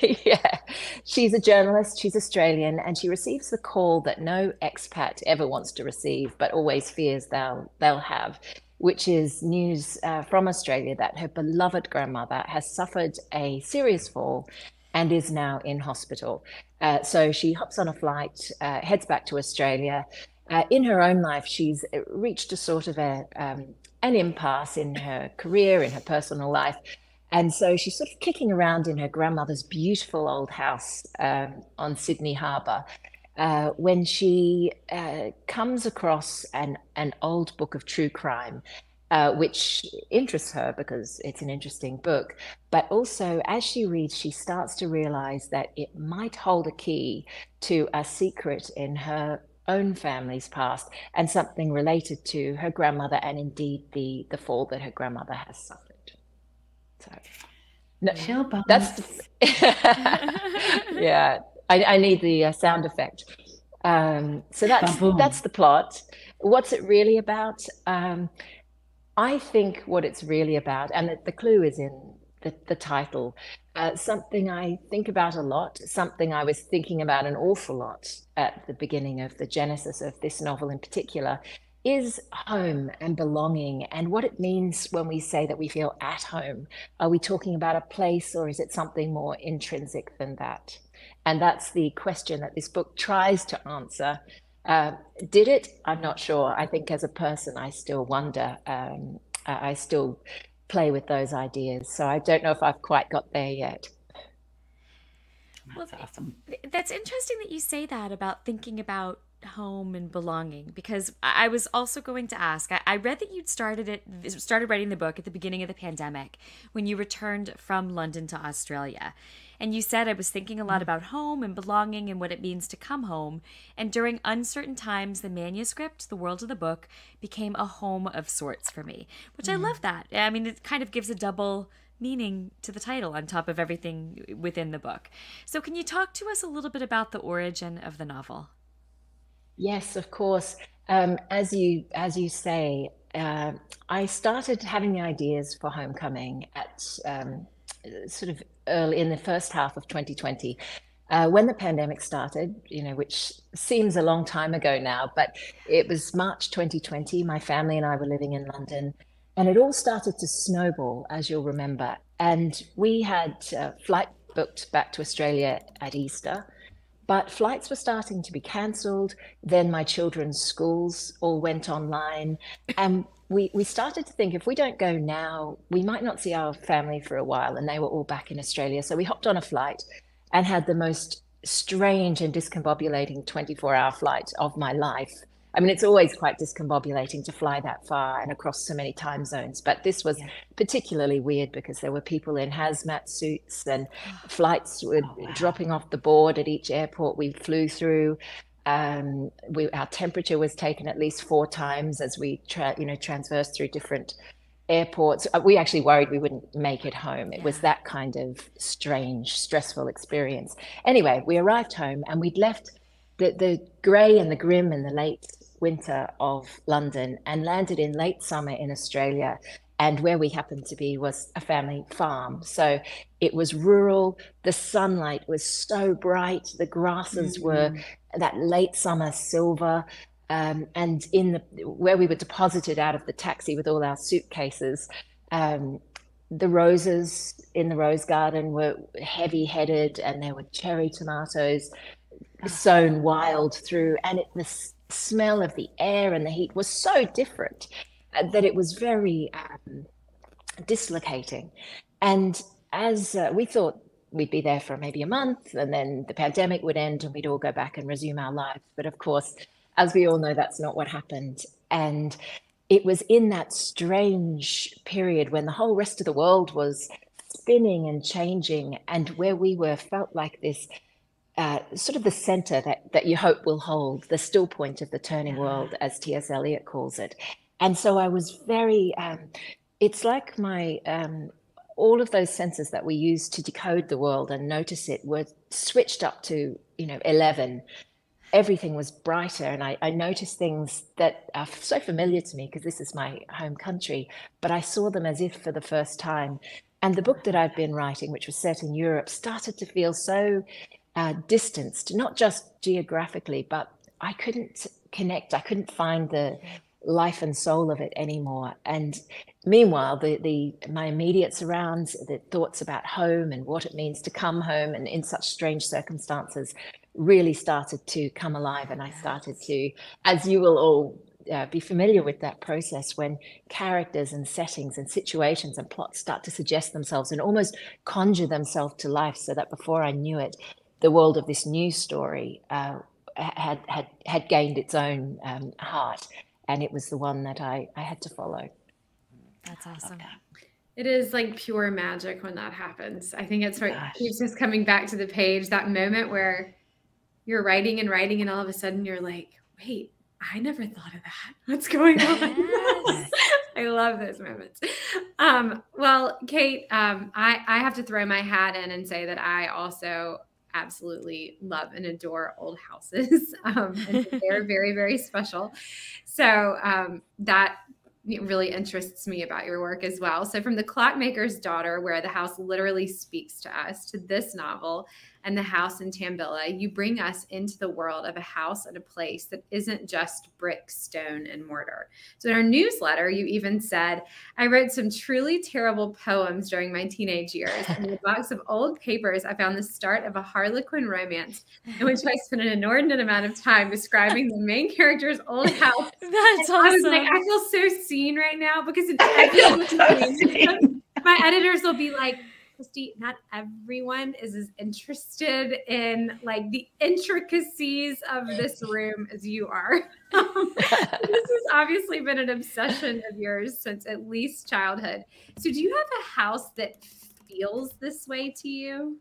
Yeah, she's a journalist, she's Australian, and she receives the call that no expat ever wants to receive but always fears they'll they'll have, which is news uh, from Australia that her beloved grandmother has suffered a serious fall and is now in hospital. Uh, so she hops on a flight, uh, heads back to Australia. Uh, in her own life, she's reached a sort of a um, an impasse in her career, in her personal life. And so she's sort of kicking around in her grandmother's beautiful old house um, on Sydney Harbour uh, when she uh, comes across an, an old book of true crime, uh, which interests her because it's an interesting book. But also, as she reads, she starts to realise that it might hold a key to a secret in her own family's past and something related to her grandmother and indeed the, the fall that her grandmother has suffered. So, no, chill bumps. That's the, yeah. I, I need the uh, sound effect. Um, so that's Ba-boom. That's the plot. What's it really about? Um, I think what it's really about, and the, the clue is in the, the title. Uh, something I think about a lot. Something I was thinking about an awful lot at the beginning of the genesis of this novel in particular. Is home and belonging and what it means when we say that we feel at home. Are we talking about a place or is it something more intrinsic than that? And that's the question that this book tries to answer. Uh, did it? I'm not sure. I think as a person, I still wonder. Um, I still play with those ideas. So I don't know if I've quite got there yet. That's well, awesome. That's interesting that you say that about thinking about home and belonging, because I was also going to ask, I, I read that you'd started it started writing the book at the beginning of the pandemic when you returned from London to Australia, and you said, I was thinking a lot about home and belonging and what it means to come home, and during uncertain times the manuscript, the world of the book, became a home of sorts for me, which mm. I love that. I mean, it kind of gives a double meaning to the title on top of everything within the book. So can you talk to us a little bit about the origin of the novel? Yes, of course. Um, as you as you say, uh, I started having the ideas for Homecoming at um, sort of early in the first half of twenty twenty, uh, when the pandemic started. You know, which seems a long time ago now, but it was March twenty twenty. My family and I were living in London, and it all started to snowball, as you'll remember. And we had a flight booked back to Australia at Easter. But flights were starting to be cancelled. Then my children's schools all went online. And we, we started to think, if we don't go now, we might not see our family for a while. And they were all back in Australia. So we hopped on a flight and had the most strange and discombobulating twenty-four hour flight of my life. I mean, it's always quite discombobulating to fly that far and across so many time zones. But this was yeah. particularly weird because there were people in hazmat suits and flights were oh, wow. dropping off the board at each airport we flew through. Um, we, our temperature was taken at least four times as we tra you know, transversed through different airports. We actually worried we wouldn't make it home. It yeah. was that kind of strange, stressful experience. Anyway, we arrived home and we'd left the, the grey and the grim and the late winter of London and landed in late summer in Australia and where we happened to be was a family farm. So it was rural, the sunlight was so bright, the grasses mm-hmm. were that late summer silver, um, and in the where we were deposited out of the taxi with all our suitcases, um, the roses in the rose garden were heavy-headed, and there were cherry tomatoes sown wild through, and it, the s- smell of the air and the heat was so different uh, that it was very um, dislocating. And as uh, we thought we'd be there for maybe a month, and then the pandemic would end and we'd all go back and resume our lives. But of course, as we all know, that's not what happened. And it was in that strange period when the whole rest of the world was spinning and changing, and where we were felt like this uh, sort of the center that, that you hope will hold, the still point of the turning world, as T S Eliot calls it. And so I was very, um, it's like my, um, all of those senses that we use to decode the world and notice it were switched up to, you know, eleven. Everything was brighter, and I, I noticed things that are so familiar to me because this is my home country, but I saw them as if for the first time. And the book that I've been writing, which was set in Europe, started to feel so uh, distanced, not just geographically, but I couldn't connect. I couldn't find the life and soul of it anymore. And meanwhile, the, the my immediate surrounds, the thoughts about home and what it means to come home and in such strange circumstances really started to come alive. And I started to, as you will all uh, be familiar with that process, when characters and settings and situations and plots start to suggest themselves and almost conjure themselves to life, so that before I knew it, the world of this new story uh, had, had, had gained its own um, heart. And it was the one that I, I had to follow. That's awesome. Okay. It is like pure magic when that happens. I think it's right. Gosh. It's just coming back to the page, that moment where you're writing and writing, and all of a sudden you're like, wait, I never thought of that. What's going on? Yes. I love those moments. Um, well, Kate, um, I, I have to throw my hat in and say that I also absolutely love and adore old houses. Um, and they're very, very special. So um, that really interests me about your work as well. So from The Clockmaker's Daughter, where the house literally speaks to us, to this novel and the house in Tambilla, you bring us into the world of a house and a place that isn't just brick, stone, and mortar. So in our newsletter, you even said, I wrote some truly terrible poems during my teenage years. And in a box of old papers, I found the start of a Harlequin romance in which I spent an inordinate amount of time describing the main character's old house. That's and awesome. I was like, I feel so seen right now, because in every so my editors will be like, Christy, not everyone is as interested in like the intricacies of this room as you are. This has obviously been an obsession of yours since at least childhood. So do you have a house that feels this way to you?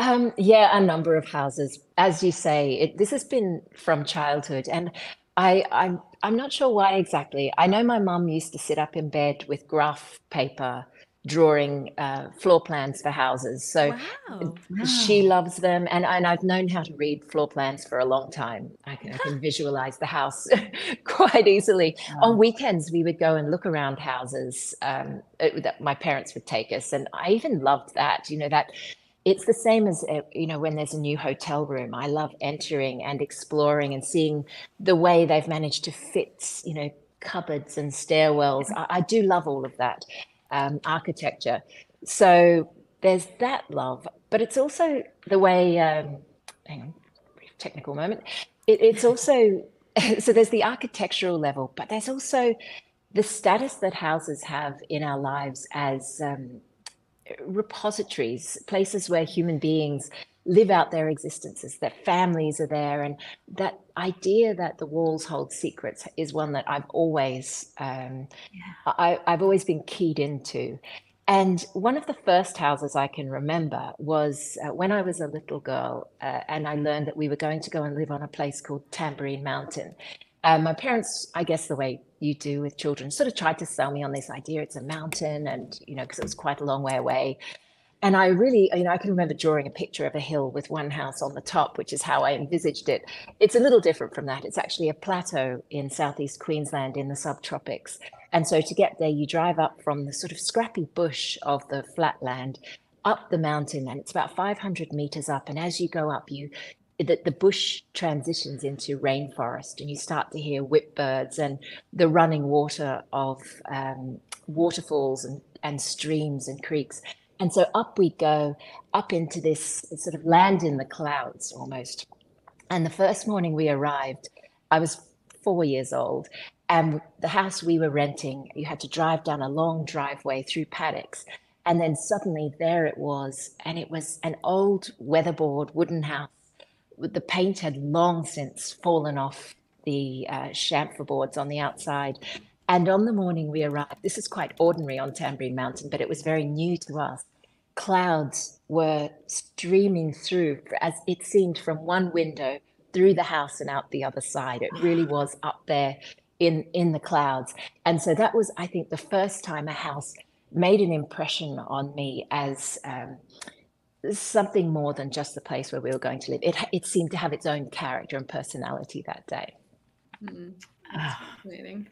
Um, yeah, a number of houses. As you say, it, this has been from childhood. And I, I'm, I'm not sure why exactly. I know my mum used to sit up in bed with graph paper drawing uh, floor plans for houses. So wow. Wow. She loves them. And, and I've known how to read floor plans for a long time. I can, I can visualize the house quite easily. Wow. On weekends, we would go and look around houses um, it, that my parents would take us. And I even loved that, you know, that it's the same as, uh, you know, when there's a new hotel room. I love entering and exploring and seeing the way they've managed to fit, you know, cupboards and stairwells. I, I do love all of that. Um, architecture. So there's that love, but it's also the way, um, hang on, brief technical moment. It, it's also, so there's the architectural level, but there's also the status that houses have in our lives as um, repositories, places where human beings live out their existences, that families are there. And that idea that the walls hold secrets is one that I've always, um, yeah. I, I've always been keyed into. And one of the first houses I can remember was uh, when I was a little girl uh, and I learned that we were going to go and live on a place called Tambourine Mountain. Uh, my parents, I guess the way you do with children, sort of tried to sell me on this idea. It's a mountain and, you know, because it was quite a long way away. And I really, you know, I can remember drawing a picture of a hill with one house on the top, which is how I envisaged it. It's a little different from that. It's actually a plateau in Southeast Queensland in the subtropics. And so to get there, you drive up from the sort of scrappy bush of the flatland up the mountain, and it's about five hundred meters up. And as you go up, you the, the bush transitions into rainforest, and you start to hear whipbirds and the running water of um, waterfalls and, and streams and creeks. And so up we go, up into this sort of land in the clouds almost. And the first morning we arrived, I was four years old, and the house we were renting, you had to drive down a long driveway through paddocks. And then suddenly there it was, and it was an old weatherboard wooden house. The paint had long since fallen off the uh, chamfer boards on the outside. And on the morning we arrived, this is quite ordinary on Tambourine Mountain, but it was very new to us. Clouds were streaming through, as it seemed, from one window through the house and out the other side. It really was up there in, in the clouds. And so that was, I think, the first time a house made an impression on me as um, something more than just the place where we were going to live. It, it seemed to have its own character and personality that day. Mm-hmm. That's fascinating.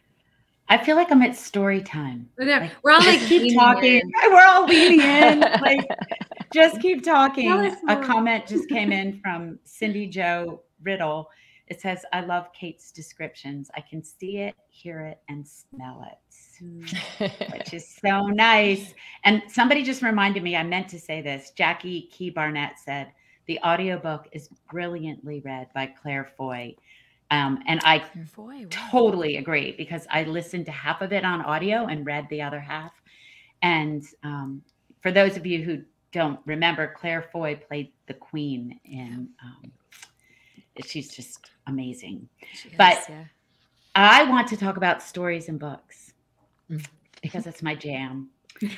I feel like I'm at story time. Like, we're all like keep talking. In. We're all leaning in. Like, just keep talking. A comment just came in from Cindy Jo Riddle. It says, "I love Kate's descriptions. I can see it, hear it, and smell it," which is so nice. And somebody just reminded me. I meant to say this. Jackie Key Barnett said the audiobook is brilliantly read by Claire Foy. Um, and I Boy, totally agree, because I listened to half of it on audio and read the other half. And um, for those of you who don't remember, Claire Foy played the Queen in, um, she's just amazing. She is, but yeah. I want to talk about stories and books because it's my jam.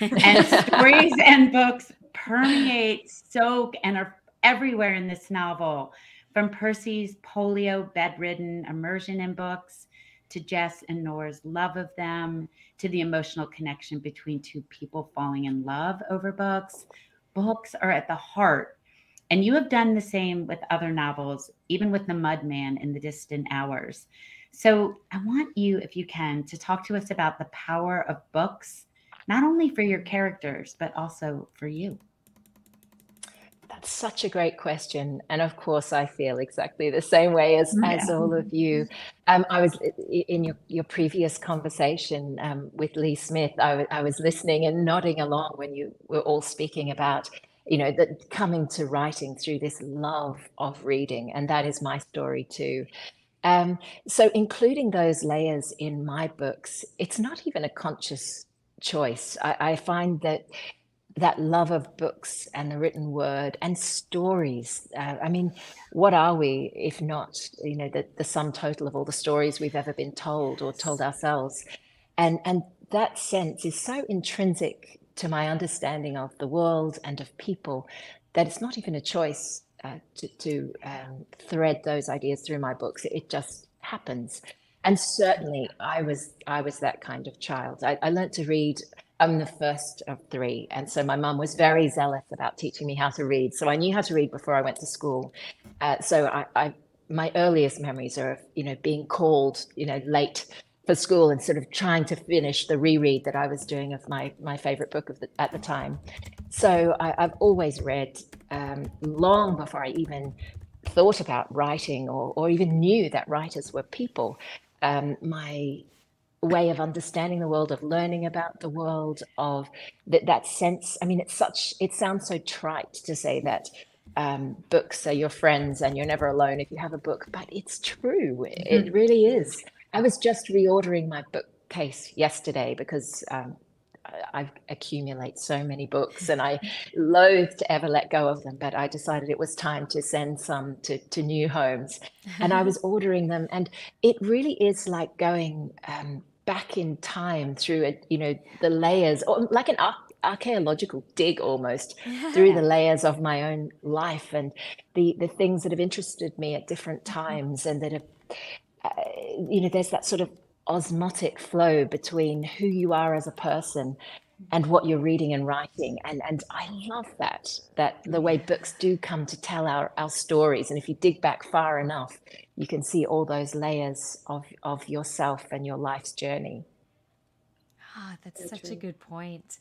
And stories and books permeate, soak, and are everywhere in this novel. From Percy's polio bedridden immersion in books, to Jess and Nora's love of them, to the emotional connection between two people falling in love over books. Books are at the heart. And you have done the same with other novels, even with The Mudman and The Distant Hours. So I want you, if you can, to talk to us about the power of books, not only for your characters, but also for you. That's such a great question. And of course, I feel exactly the same way as, yeah. as all of you. Um, I was in your, your previous conversation um, with Lee Smith. I, I was listening and nodding along when you were all speaking about, you know, that coming to writing through this love of reading. And that is my story too. Um, so including those layers in my books, it's not even a conscious choice. I, I find that that love of books and the written word and stories. Uh, I mean, what are we if not, you know, the, the sum total of all the stories we've ever been told or told ourselves? And, and that sense is so intrinsic to my understanding of the world and of people that it's not even a choice uh, to, to um, thread those ideas through my books. It just happens. And certainly I was, I was that kind of child. I, I learned to read. I'm the first of three. And so my mum was very zealous about teaching me how to read. So I knew how to read before I went to school. Uh, so I, I, my earliest memories are of, you know, being called, you know, late for school and sort of trying to finish the reread that I was doing of my, my favorite book of the, at the time. So I, I've always read um, long before I even thought about writing or, or even knew that writers were people. Um, my way of understanding the world, of learning about the world, of that, that sense. I mean, it's such, it sounds so trite to say that um, books are your friends and you're never alone if you have a book, but it's true. It really is. I was just reordering my bookcase yesterday because um, I, I accumulate so many books and I loathe to ever let go of them, but I decided it was time to send some to, to new homes. And I was ordering them, and it really is like going um, back in time through, a, you know, the layers, or like an ar archaeological dig almost, yeah. through the layers of my own life and the, the things that have interested me at different times and that have, uh, you know, there's that sort of osmotic flow between who you are as a person and what you're reading and writing. And, and I love that, that the way books do come to tell our, our stories. And if you dig back far enough, you can see all those layers of, of yourself and your life's journey. Ah, that's so such true. a good point.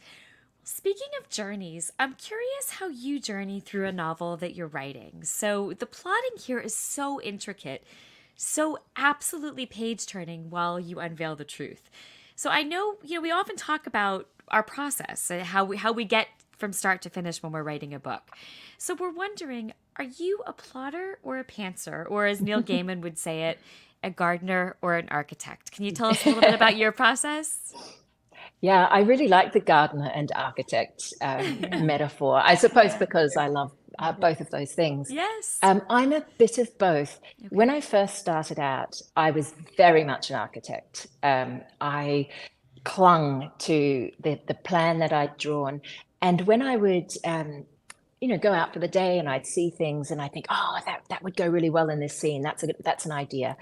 Speaking of journeys, I'm curious how you journey through a novel that you're writing. So the plotting here is so intricate, so absolutely page-turning while you unveil the truth. So I know, you know, we often talk about our process and how we, how we get from start to finish when we're writing a book. So we're wondering, are you a plotter or a pantser? Or as Neil Gaiman would say it, a gardener or an architect? Can you tell us a little bit about your process? Yeah, I really like the gardener and architect um, metaphor, I suppose, because I love uh, both of those things. Yes. Um, I'm a bit of both. Okay. When I first started out, I was very much an architect. Um, I clung to the, the plan that I'd drawn. And when I would, um, you know, go out for the day and I'd see things and I'd think, oh, that, that would go really well in this scene. That's a, that's an idea.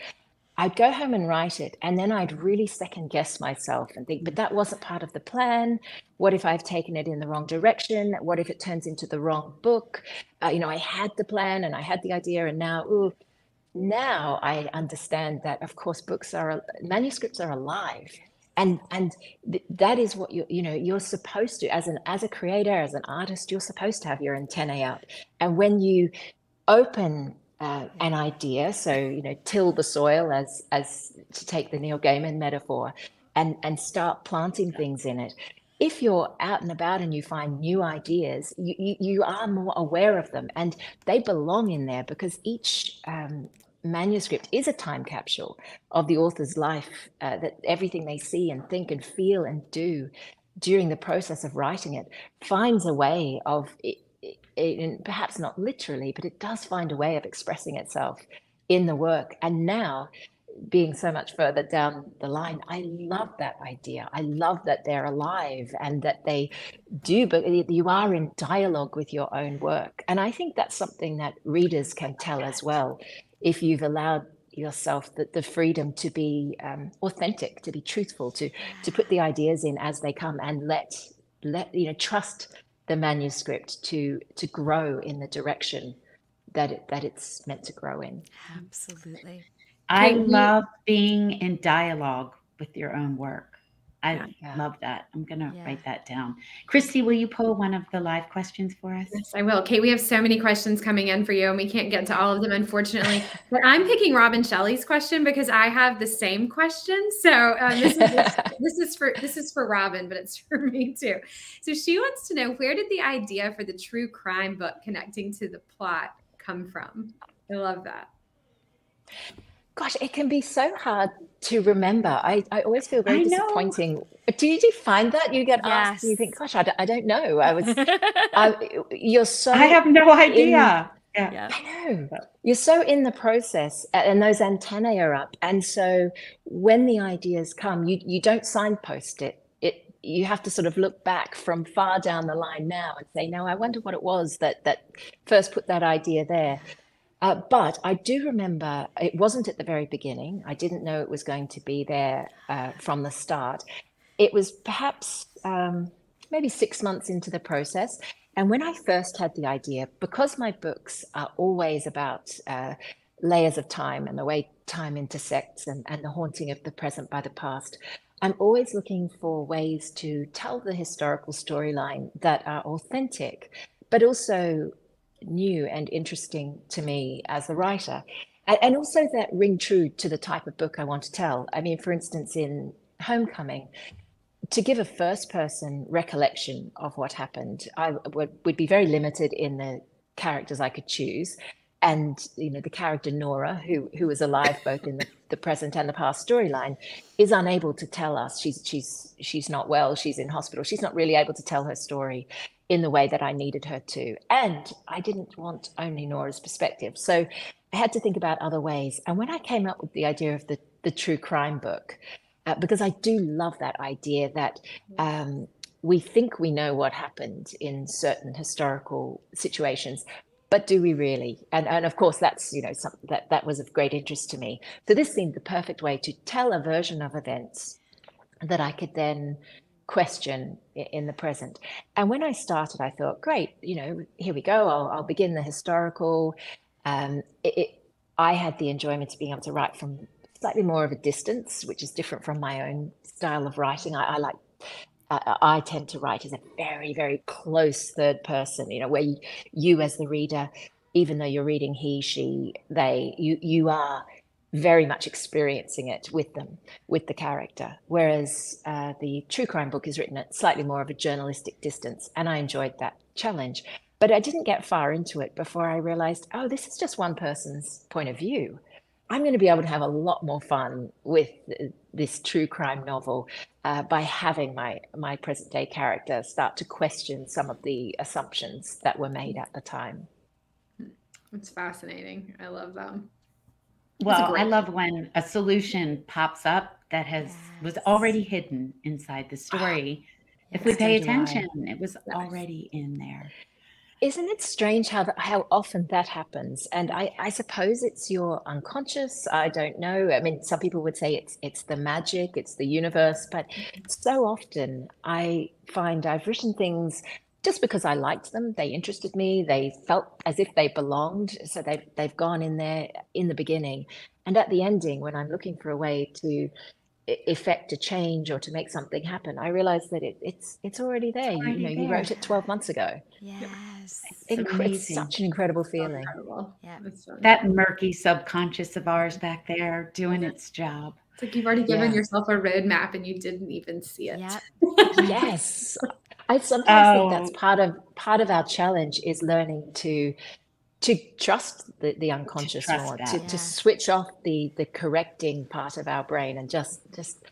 I'd go home and write it, and then I'd really second guess myself and think, but that wasn't part of the plan. What if I've taken it in the wrong direction? What if it turns into the wrong book? Uh, you know, I had the plan and I had the idea, and now, ooh, now I understand that, of course, books are, manuscripts are alive. And and th that is what you you know you're supposed to, as an as a creator, as an artist, you're supposed to have your antennae out. And when you open uh, an idea, so you know till the soil, as as to take the Neil Gaiman metaphor, and and start planting things in it. If you're out and about and you find new ideas, you you, you are more aware of them, and they belong in there, because each um, manuscript is a time capsule of the author's life, uh, that everything they see and think and feel and do during the process of writing it finds a way of, it, it, it, perhaps not literally, but it does find a way of expressing itself in the work. And now, being so much further down the line, I love that idea. I love that they're alive and that they do, but you are in dialogue with your own work. And I think that's something that readers can tell as well, if you've allowed yourself the, the freedom to be um, authentic, to be truthful, to to put the ideas in as they come, and let let you know trust the manuscript to to grow in the direction that it that it's meant to grow in. Absolutely, I love being in dialogue with your own work. I yeah, yeah. love that. I'm going to yeah. write that down. Christy, will you pull one of the live questions for us? Yes, I will. Kate, we have so many questions coming in for you, and we can't get to all of them, unfortunately. But I'm picking Robin Shelley's question because I have the same question. So um, this, is, this, is for, this is for Robin, but it's for me too. So she wants to know, where did the idea for the true crime book connecting to the plot come from? I love that. Gosh, it can be so hard to remember. I, I always feel very disappointing. Do you, do you find that? You get yes. asked, you think, gosh, I don't, I don't know. I was, I, you're so. I have no idea. In, yeah. I know. You're so in the process, and those antennae are up. And so when the ideas come, you, you don't signpost it. It You have to sort of look back from far down the line now and say, no, I wonder what it was that, that first put that idea there. Uh, but I do remember it wasn't at the very beginning. I didn't know it was going to be there uh, from the start. It was perhaps um, maybe six months into the process. And when I first had the idea, because my books are always about uh, layers of time and the way time intersects and, and the haunting of the present by the past, I'm always looking for ways to tell the historical storyline that are authentic, but also new and interesting to me as a writer, and also that ring true to the type of book I want to tell. I mean, for instance, in Homecoming, to give a first person recollection of what happened, I would, would be very limited in the characters I could choose. And you know, the character Nora, who who is alive both in the, the present and the past storyline, is unable to tell us. She's she's she's not well, she's in hospital, she's not really able to tell her story in the way that I needed her to. And I didn't want only Nora's perspective. So I had to think about other ways. And when I came up with the idea of the, the true crime book, uh, because I do love that idea that um, we think we know what happened in certain historical situations, but do we really? And, and of course, that's, you know, something that, that was of great interest to me. So this seemed the perfect way to tell a version of events that I could then question in the present. And when I started, I thought, great, you know, here we go. I'll, I'll begin the historical. Um, it, it, I had the enjoyment of being able to write from slightly more of a distance, which is different from my own style of writing. I, I like uh, I tend to write as a very, very close third person, you know, where you, you as the reader, even though you're reading he, she, they, you, you are very much experiencing it with them, with the character. Whereas uh, the true crime book is written at slightly more of a journalistic distance. And I enjoyed that challenge. But I didn't get far into it before I realized, oh, this is just one person's point of view. I'm going to be able to have a lot more fun with this true crime novel uh, by having my, my present day character start to question some of the assumptions that were made at the time. It's fascinating. I love that. Well, I love when a solution pops up that has yes. was already hidden inside the story. Oh, if we pay attention, it was already in there. Isn't it strange how the, how often that happens? And I, I suppose it's your unconscious. I don't know. I mean, some people would say it's it's the magic, it's the universe. But so often I find I've written things just because I liked them. They interested me. They felt as if they belonged. So they've, they've gone in there in the beginning. And at the ending, when I'm looking for a way to effect a change or to make something happen, I realized that it, it's it's already there. It's already you know, there. You wrote it twelve months ago. Yes, it's, it's such an incredible feeling. Incredible. Yeah, that murky subconscious of ours back there doing yeah. its job. It's like you've already given yeah. yourself a roadmap and you didn't even see it. Yep. Yes, I sometimes oh. think that's part of part of our challenge is learning to. To trust the, the unconscious to more, to, yeah. to switch off the the correcting part of our brain and just just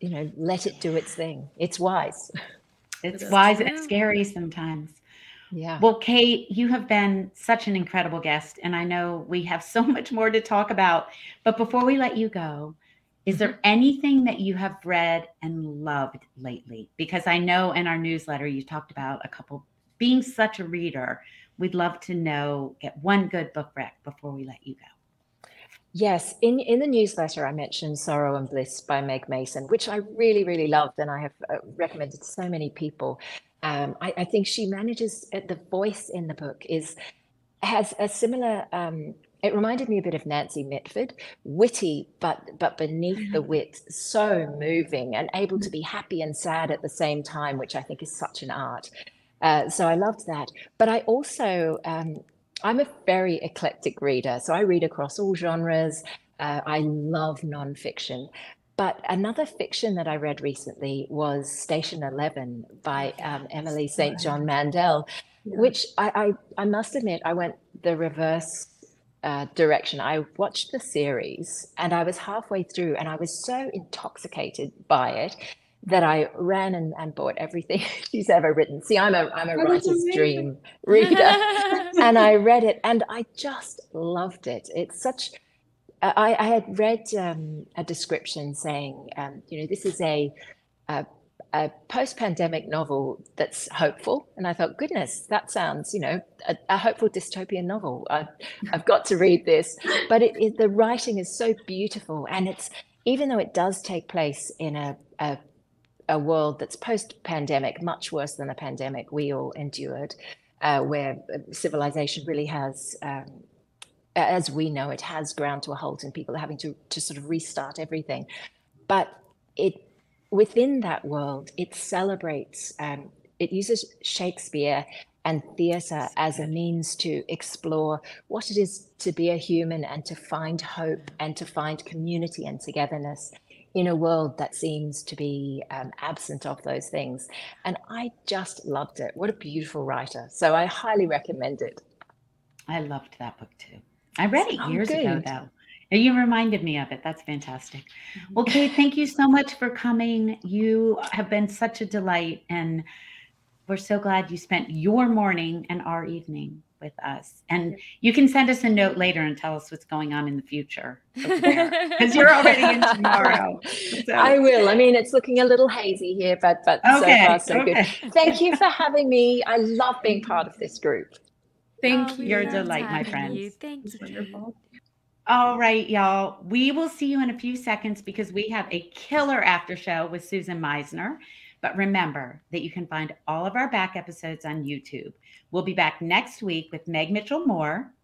you know let it do its thing. It's wise. It's it wise and scary sometimes. Yeah. Well, Kate, you have been such an incredible guest, and I know we have so much more to talk about. But before we let you go, is there anything that you have read and loved lately? Because I know in our newsletter you talked about a couple being such a reader. We'd love to know, get one good book rec before we let you go. Yes, in, in the newsletter, I mentioned Sorrow and Bliss by Meg Mason, which I really, really loved and I have uh, recommended to so many people. Um, I, I think she manages, uh, the voice in the book is has a similar, um, it reminded me a bit of Nancy Mitford, witty, but, but beneath the wit, so moving and able to be happy and sad at the same time, which I think is such an art. Uh, so I loved that. But I also, um, I'm a very eclectic reader. So I read across all genres. Uh, I love nonfiction. But another fiction that I read recently was Station eleven by um, Emily Saint John Mandel, yeah. which I, I, I must admit, I went the reverse uh, direction. I watched the series and I was halfway through and I was so intoxicated by it that I ran and, and bought everything she's ever written. See, I'm a I'm a writer's dream reader. And I read it and I just loved it. It's such, I, I had read um, a description saying, um, you know, this is a, a, a post-pandemic novel that's hopeful. And I thought, goodness, that sounds, you know, a, a hopeful dystopian novel. I've, I've got to read this. But it, it, the writing is so beautiful. And it's, even though it does take place in a, a a world that's post-pandemic, much worse than the pandemic we all endured, uh, where civilization really has, um, as we know, it has ground to a halt and people are having to, to sort of restart everything. But it within that world, it celebrates, um, it uses Shakespeare and theatre as a means to explore what it is to be a human and to find hope and to find community and togetherness in a world that seems to be um, absent of those things. And I just loved it. What a beautiful writer. So I highly recommend it. I loved that book too. I read it years ago though. You reminded me of it. That's fantastic. Well, Kate, thank you so much for coming. You have been such a delight and we're so glad you spent your morning and our evening with us. And you can send us a note later and tell us what's going on in the future because you're already in tomorrow. So. I will. I mean, it's looking a little hazy here, but, but okay. so far so okay. good. Thank you for having me. I love being part of this group. Thank oh, you. You're a delight, my friends. You. Thank it's you. Wonderful. All right, y'all. We will see you in a few seconds because we have a killer after show with Susan Meisner. But remember that you can find all of our back episodes on YouTube. We'll be back next week with Meg Mitchell Moore,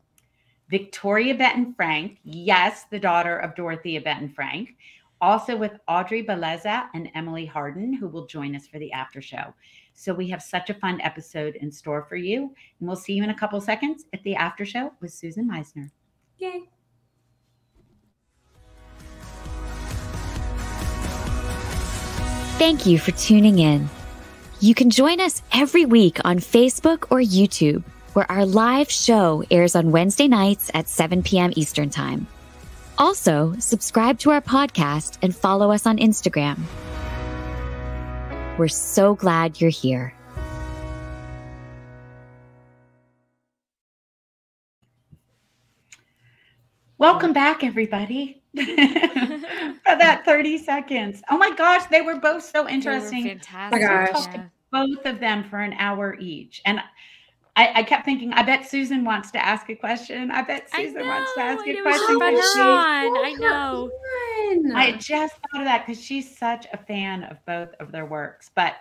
Victoria Benton Frank, yes, the daughter of Dorothea Benton Frank, also with Audrey Beleza and Emily Harden, who will join us for the after show. So we have such a fun episode in store for you. And we'll see you in a couple seconds at the after show with Susan Meisner. Yay. Thank you for tuning in. You can join us every week on Facebook or YouTube, where our live show airs on Wednesday nights at seven p m Eastern Time. Also, subscribe to our podcast and follow us on Instagram. We're so glad you're here. Welcome back, everybody, for that thirty seconds. Oh my gosh, they were both so interesting. They were fantastic. Oh my gosh. Yeah. Both of them for an hour each. And I, I kept thinking, I bet Susan wants to ask a question. I bet Susan I know, wants to ask a question. Oh, I know. I just thought of that because she's such a fan of both of their works. But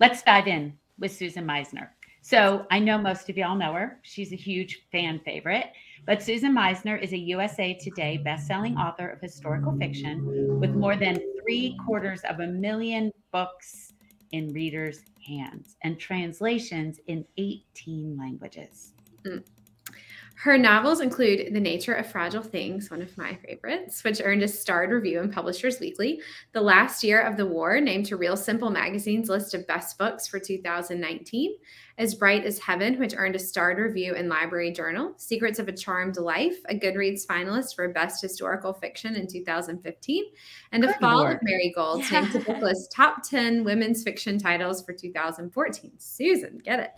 let's dive in with Susan Meisner. So I know most of y'all know her. She's a huge fan favorite. But Susan Meisner is a U S A Today best-selling author of historical fiction with more than three quarters of a million books in readers' hands and translations in eighteen languages. Mm. Her novels include The Nature of Fragile Things, one of my favorites, which earned a starred review in Publishers Weekly, the last year of the war, named to Real Simple Magazine's list of best books for two thousand nineteen, As Bright as Heaven, which earned a starred review in Library Journal, Secrets of a Charmed Life, a Goodreads finalist for Best Historical Fiction in two thousand fifteen, and The Fall of Marigolds, yeah. named to Booklist's top ten women's fiction titles for two thousand fourteen. Susan, get it.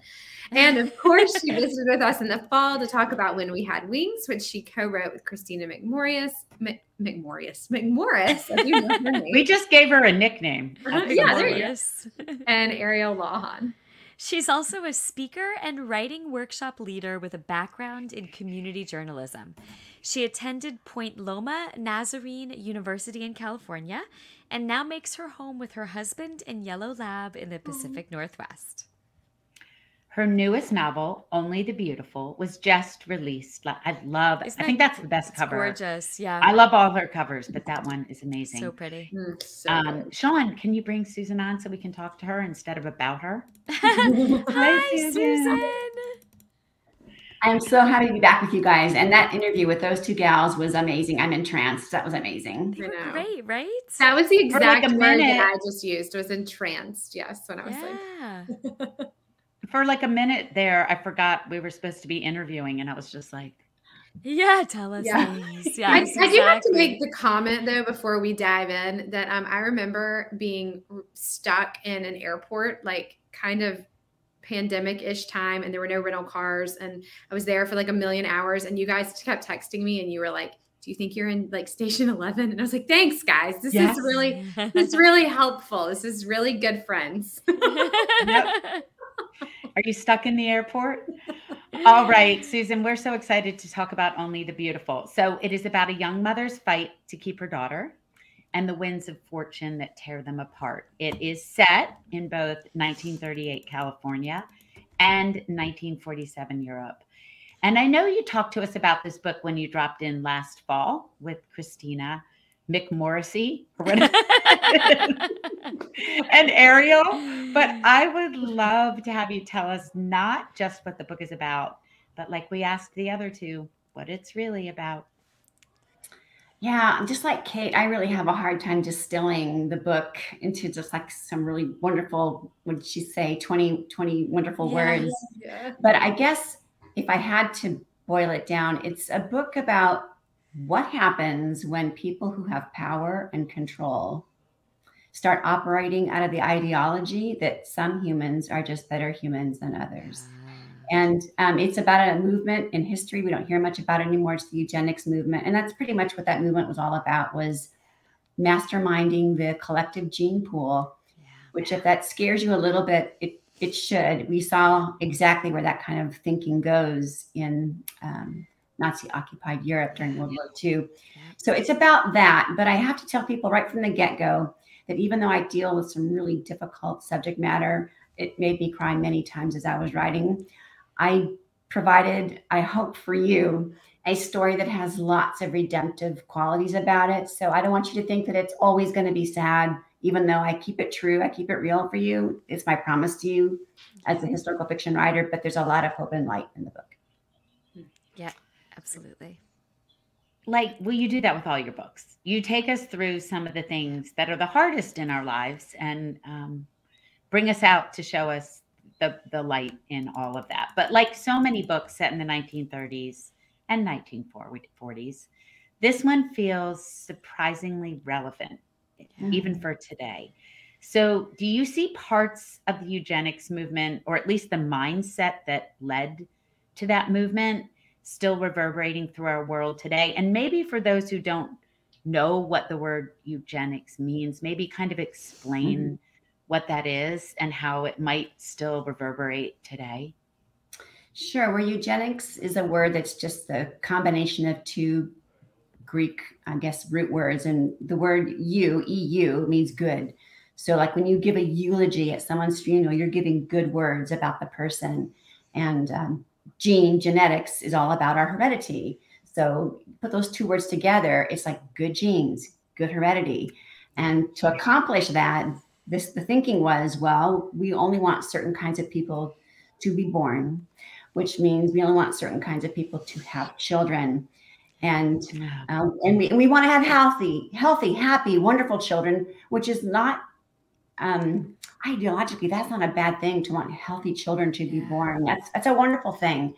And of course, she visited with us in the fall to talk about When We Had Wings, which she co-wrote with Christina McMorris. M McMorris. McMorris. If you know her name. We just gave her a nickname. Uh, yeah, there you go. And Ariel Lawhan. She's also a speaker and writing workshop leader with a background in community journalism. She attended Point Loma Nazarene University in California and now makes her home with her husband and Yellow Lab in the Pacific oh. Northwest. Her newest novel, Only the Beautiful, was just released. I love it. I think that's the best cover. Gorgeous, yeah. I love all her covers, but that one is amazing. So pretty. Mm, so um, Sean, can you bring Susan on so we can talk to her instead of about her? Hi, Susan. Susan. I'm so happy to be back with you guys. And that interview with those two gals was amazing. I'm entranced. That was amazing. They were great, right? That was the exact like word that I just used. It was entranced, yes, when I was yeah. like... For like a minute there, I forgot we were supposed to be interviewing, and I was just like, yeah, tell us. Yeah. Please. Yes, I, exactly. I do have to make the comment, though, before we dive in, that um, I remember being stuck in an airport, like kind of pandemic-ish time, and there were no rental cars, and I was there for like a million hours, and you guys kept texting me, and you were like, do you think you're in like station eleven? And I was like, thanks guys. This yes. is really, this is really helpful. This is really good friends. Yep. Are you stuck in the airport? All right, Susan, we're so excited to talk about Only the Beautiful. So it is about a young mother's fight to keep her daughter and the winds of fortune that tear them apart. It is set in both nineteen thirty-eight California and nineteen forty-seven Europe. And I know you talked to us about this book when you dropped in last fall with Christina McMorris and Ariel, but I would love to have you tell us not just what the book is about, but like we asked the other two, what it's really about. Yeah, I'm just like Kate. I really have a hard time distilling the book into just like some really wonderful, what did she say, twenty, twenty wonderful yeah, words. Yeah, yeah. But I guess if I had to boil it down, it's a book about what happens when people who have power and control start operating out of the ideology that some humans are just better humans than others. And um, it's about a movement in history we don't hear much about anymore. It's the eugenics movement. And that's pretty much what that movement was all about, was masterminding the collective gene pool, yeah. which if that scares you a little bit, it, it should. We saw exactly where that kind of thinking goes in um, Nazi-occupied Europe during World War Two. So it's about that. But I have to tell people right from the get-go that even though I deal with some really difficult subject matter, it made me cry many times as I was writing. I provided, I hope for you, a story that has lots of redemptive qualities about it. So I don't want you to think that it's always going to be sad, even though I keep it true. I keep it real for you. It's my promise to you as a historical fiction writer, but there's a lot of hope and light in the book. Yeah, absolutely. Like, will you do that with all your books? You take us through some of the things that are the hardest in our lives and um, bring us out to show us the, the light in all of that. But like so many books set in the nineteen thirties and nineteen forties, this one feels surprisingly relevant, mm-hmm. even for today. So do you see parts of the eugenics movement, or at least the mindset that led to that movement, still reverberating through our world today? And maybe for those who don't know what the word eugenics means, maybe kind of explain mm-hmm. what that is and how it might still reverberate today. Sure. Well, eugenics is a word that's just the combination of two Greek, I guess, root words. And the word eu, E U, means good. So like when you give a eulogy at someone's funeral, you're giving good words about the person. And um, gene, genetics is all about our heredity. So put those two words together, it's like good genes, good heredity. And to accomplish that, this the thinking was, well, we only want certain kinds of people to be born, which means we only want certain kinds of people to have children. And um, and we, and we want to have healthy, healthy, happy, wonderful children, which is not um, ideologically, that's not a bad thing to want healthy children to be born. That's, that's a wonderful thing,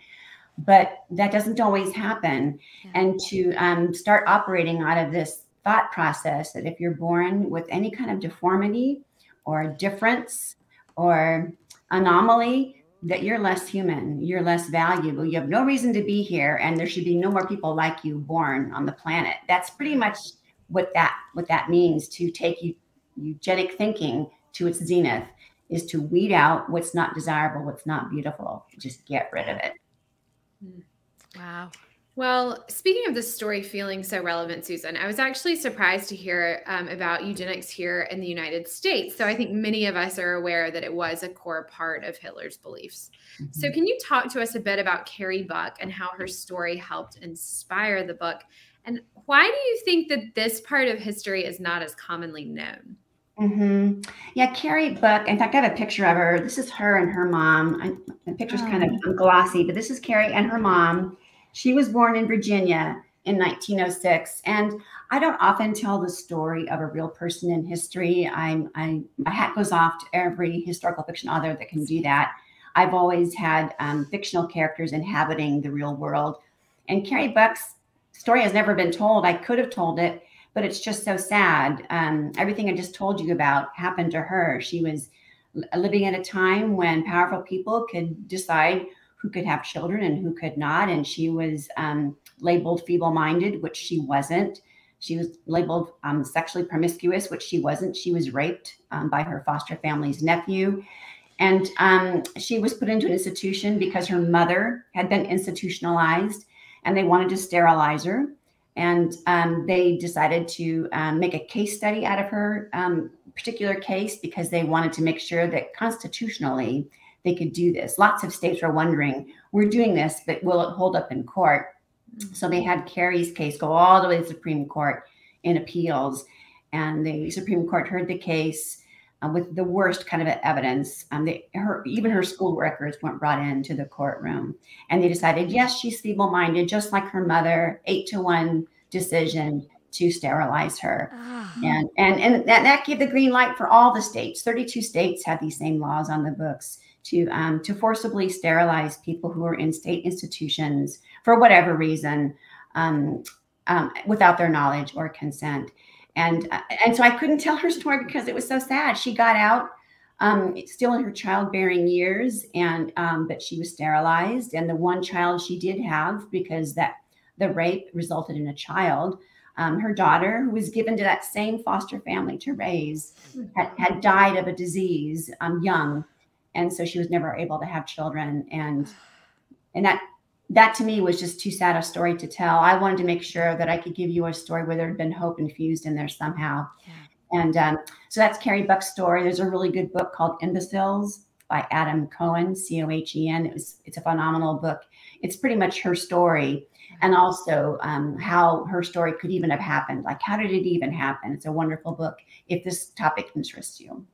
but that doesn't always happen. And to um, start operating out of this thought process that if you're born with any kind of deformity or difference or anomaly, that you're less human, you're less valuable, you have no reason to be here, and there should be no more people like you born on the planet. That's pretty much what that what that means, to take eu eugenic thinking to its zenith, is to weed out what's not desirable, what's not beautiful, just get rid of it. Wow. Well, speaking of this story feeling so relevant, Susan, I was actually surprised to hear um, about eugenics here in the United States. So I think many of us are aware that it was a core part of Hitler's beliefs. Mm-hmm. So can you talk to us a bit about Carrie Buck and how her story helped inspire the book? And why do you think that this part of history is not as commonly known? Mm-hmm. Yeah, Carrie Buck. In fact, I have a picture of her. This is her and her mom. I, the picture's oh. kind of glossy, but this is Carrie and her mom. She was born in Virginia in nineteen oh six, and I don't often tell the story of a real person in history. I'm, I, my hat goes off to every historical fiction author that can do that. I've always had um, fictional characters inhabiting the real world, and Carrie Buck's story has never been told. I could have told it, but it's just so sad. Um, everything I just told you about happened to her. She was living at a time when powerful people could decide who could have children and who could not. And she was um, labeled feeble-minded, which she wasn't. She was labeled um, sexually promiscuous, which she wasn't. She was raped um, by her foster family's nephew. And um, she was put into an institution because her mother had been institutionalized and they wanted to sterilize her. And um, they decided to um, make a case study out of her um, particular case because they wanted to make sure that constitutionally they could do this. Lots of states were wondering, we're doing this, but will it hold up in court? So they had Carrie's case go all the way to the Supreme Court in appeals. And the Supreme Court heard the case uh, with the worst kind of evidence. Um, they, her, even her school records weren't brought into the courtroom. And they decided, yes, she's feeble-minded, just like her mother, eight to one decision to sterilize her. Oh. And, and, and that, that gave the green light for all the states. thirty-two states had these same laws on the books to um, to forcibly sterilize people who were in state institutions for whatever reason, um, um, without their knowledge or consent. And, uh, and so I couldn't tell her story because it was so sad. She got out um, still in her childbearing years, and um, but she was sterilized. And the one child she did have, because that the rape resulted in a child, um, her daughter, who was given to that same foster family to raise, had, had died of a disease um, young. And so she was never able to have children. And and that that to me was just too sad a story to tell. I wanted to make sure that I could give you a story where there had been hope infused in there somehow. Yeah. And um, so that's Carrie Buck's story. There's a really good book called Imbeciles by Adam Cohen, C O H E N. It was, it's a phenomenal book. It's pretty much her story, and also um, how her story could even have happened. Like, how did it even happen? It's a wonderful book if this topic interests you.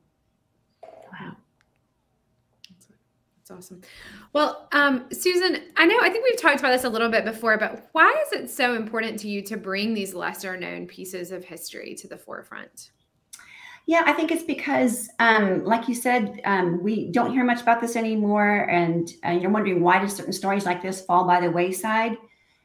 Wow. That's awesome. Well, um, Susan, I know, I think we've talked about this a little bit before, but why is it so important to you to bring these lesser known pieces of history to the forefront? Yeah, I think it's because, um, like you said, um, we don't hear much about this anymore. And uh, you're wondering, why do certain stories like this fall by the wayside?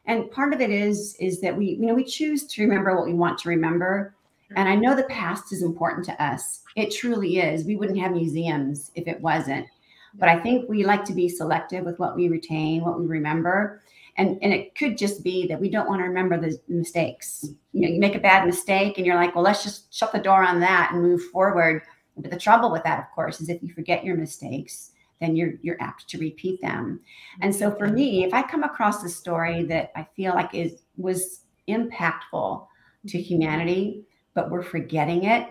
And part of it is, is that we, you know, we choose to remember what we want to remember. And I know the past is important to us. It truly is. We wouldn't have museums if it wasn't. But I think we like to be selective with what we retain, what we remember. And, and it could just be that we don't want to remember the mistakes. You know, you make a bad mistake and you're like, well, let's just shut the door on that and move forward. But the trouble with that, of course, is if you forget your mistakes, then you're, you're apt to repeat them. And so for me, if I come across a story that I feel like is, was impactful to humanity, but we're forgetting it,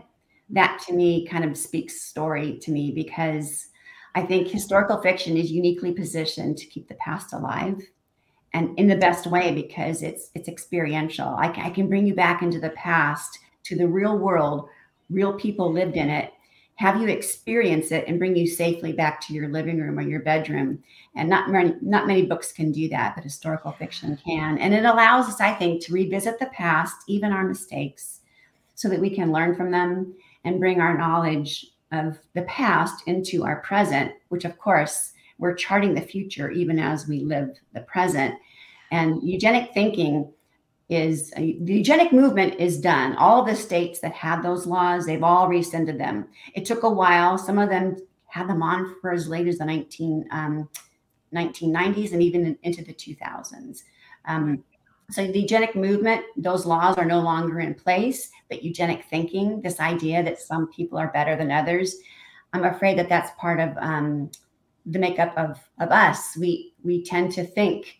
that to me kind of speaks story to me, because I think historical fiction is uniquely positioned to keep the past alive, and in the best way, because it's it's experiential. I, I can bring you back into the past, to the real world, real people lived in it, have you experience it, and bring you safely back to your living room or your bedroom. And not many, not many books can do that, but historical fiction can. And it allows us, I think, to revisit the past, even our mistakes, so that we can learn from them and bring our knowledge of the past into our present, which, of course, we're charting the future even as we live the present. And eugenic thinking is, the eugenic movement is done. All of the states that had those laws, they've all rescinded them. It took a while. Some of them had them on for as late as the nineteen nineties and even into the two thousands. Um, So the eugenic movement, those laws are no longer in place, but eugenic thinking, this idea that some people are better than others, I'm afraid that that's part of um, the makeup of, of us. We we tend to think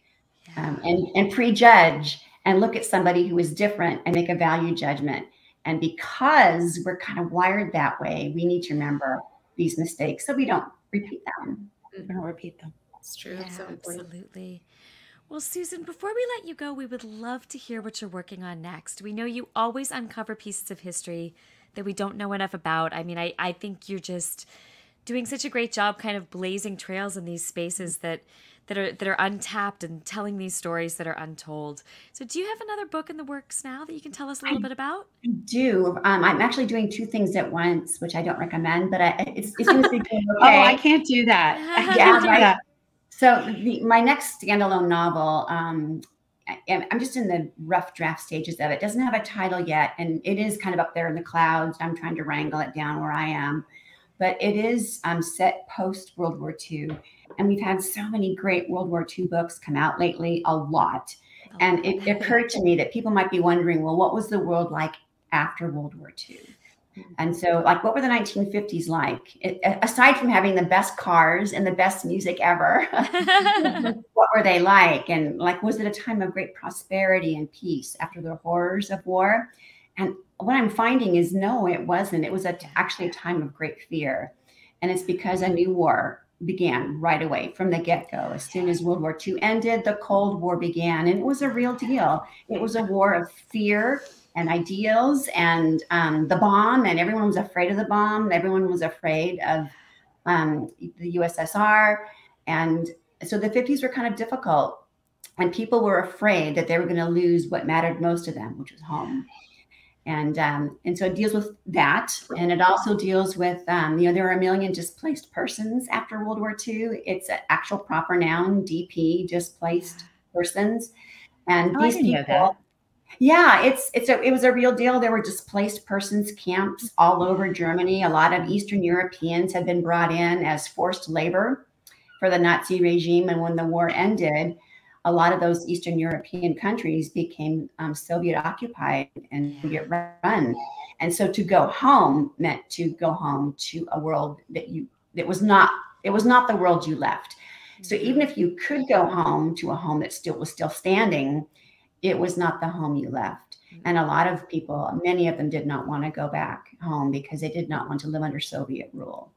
um, and, and prejudge and look at somebody who is different and make a value judgment. And because we're kind of wired that way, we need to remember these mistakes so we don't repeat them. We don't repeat them. It's true. Yeah, so absolutely. Well, Susan, before we let you go, we would love to hear what you're working on next. We know you always uncover pieces of history that we don't know enough about. I mean, I, I think you're just doing such a great job kind of blazing trails in these spaces that, that, are, that are untapped and telling these stories that are untold. So do you have another book in the works now that you can tell us a little I bit about? I do. Um, I'm actually doing two things at once, which I don't recommend, but I, it's, it's going to be okay. Oh, I can't do that. I can't yeah, do right. that. So the, my next standalone novel, um, I, I'm just in the rough draft stages of it. It doesn't have a title yet, and it is kind of up there in the clouds. I'm trying to wrangle it down where I am. But it is um, set post-World War Two, and we've had so many great World War Two books come out lately, a lot. Oh, and it, it occurred to me that people might be wondering, well, what was the world like after World War Two? And so, like, what were the nineteen fifties like? It, aside from having the best cars and the best music ever, what were they like? And, like, was it a time of great prosperity and peace after the horrors of war? And what I'm finding is, no, it wasn't. It was a, actually a time of great fear. And it's because a new war began right away from the get-go. As soon as World War Two ended, the Cold War began. And it was a real deal. It was a war of fear and ideals, and um, the bomb, and everyone was afraid of the bomb. Everyone was afraid of um, the U S S R. And so the fifties were kind of difficult, and people were afraid that they were gonna lose what mattered most to them, which was home. And, um, and so it deals with that. And it also deals with, um, you know, there were a million displaced persons after World War Two. It's an actual proper noun, D P, displaced persons. And oh, these I didn't people, know that. Yeah, it's it's a, it was a real deal. There were displaced persons camps all over Germany. A lot of Eastern Europeans had been brought in as forced labor for the Nazi regime. And when the war ended, a lot of those Eastern European countries became um, Soviet occupied and Soviet run. And so to go home meant to go home to a world that you that was not it was not the world you left. So even if you could go home to a home that still was still standing, it was not the home you left. And a lot of people, many of them did not want to go back home because they did not want to live under Soviet rule.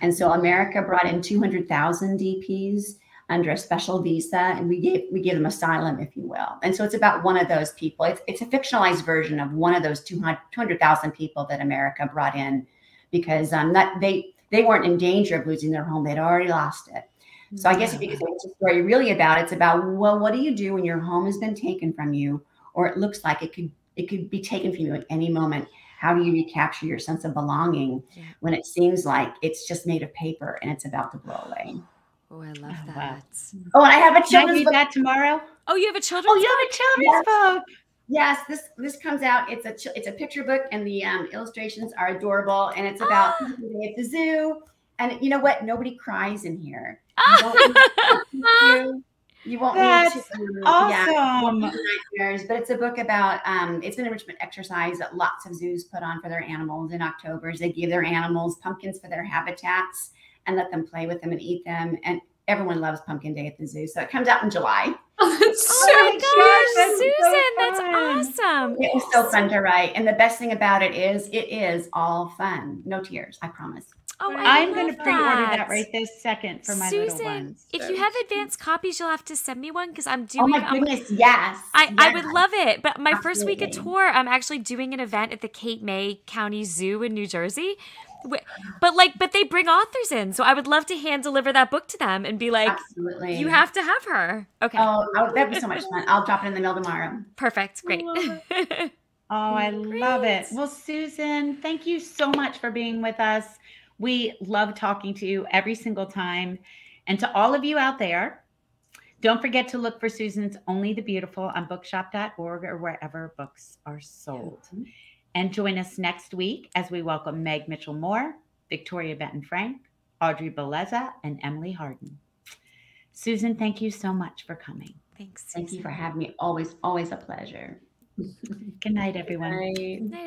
And so America brought in two hundred thousand D Ps under a special visa, and we gave, we gave them asylum, if you will. And so it's about one of those people. It's, it's a fictionalized version of one of those two hundred thousand people that America brought in, because um, that, they, they weren't in danger of losing their home. They'd already lost it. So I guess if you could say it's a story really about, it's about, well, what do you do when your home has been taken from you, or it looks like it could, it could be taken from you at any moment? How do you recapture your sense of belonging yeah. when it seems like it's just made of paper and it's about to blow away? Oh, I love oh, that. Wow. Oh, and I have a children's book. Can I read book. that tomorrow? Oh, you have a children's book? Oh, you have a children's yes. book. Yes, this this comes out. It's a it's a picture book, and the um, illustrations are adorable. And it's about ah. at the zoo. And you know what? Nobody cries in here. You won't need to. You won't That's need to. Awesome. Yeah, nightmares, but it's a book about, um, it's an enrichment exercise that lots of zoos put on for their animals in October. They give their animals pumpkins for their habitats and let them play with them and eat them. And everyone loves Pumpkin Day at the zoo. So it comes out in July. Oh, that's so oh my gosh, gosh, that's Susan, so that's awesome. It was so fun to write. And the best thing about it is it is all fun. No tears, I promise. Oh, I I'm going to pre-order that right this second for my Susan, little ones. So. If you have advanced copies, you'll have to send me one, because I'm doing. Oh my goodness! Um, yes, I, yes, I would love it. But my Absolutely. first week of tour, I'm actually doing an event at the Cape May County Zoo in New Jersey. But like, but they bring authors in, so I would love to hand deliver that book to them and be like, Absolutely. "You have to have her." Okay. Oh, that'd be so much fun! I'll drop it in the mail tomorrow. Perfect. Great. I oh, I Great. love it. Well, Susan, thank you so much for being with us. We love talking to you every single time. And to all of you out there, don't forget to look for Susan's Only the Beautiful on bookshop dot org or wherever books are sold. Mm-hmm. And join us next week as we welcome Meg Mitchell Moore, Victoria Benton Frank, Audrey Beleza, and Emily Harden. Susan, thank you so much for coming. Thanks. Thank Susan. you for having me. Always, always a pleasure. Good night, everyone. Good night.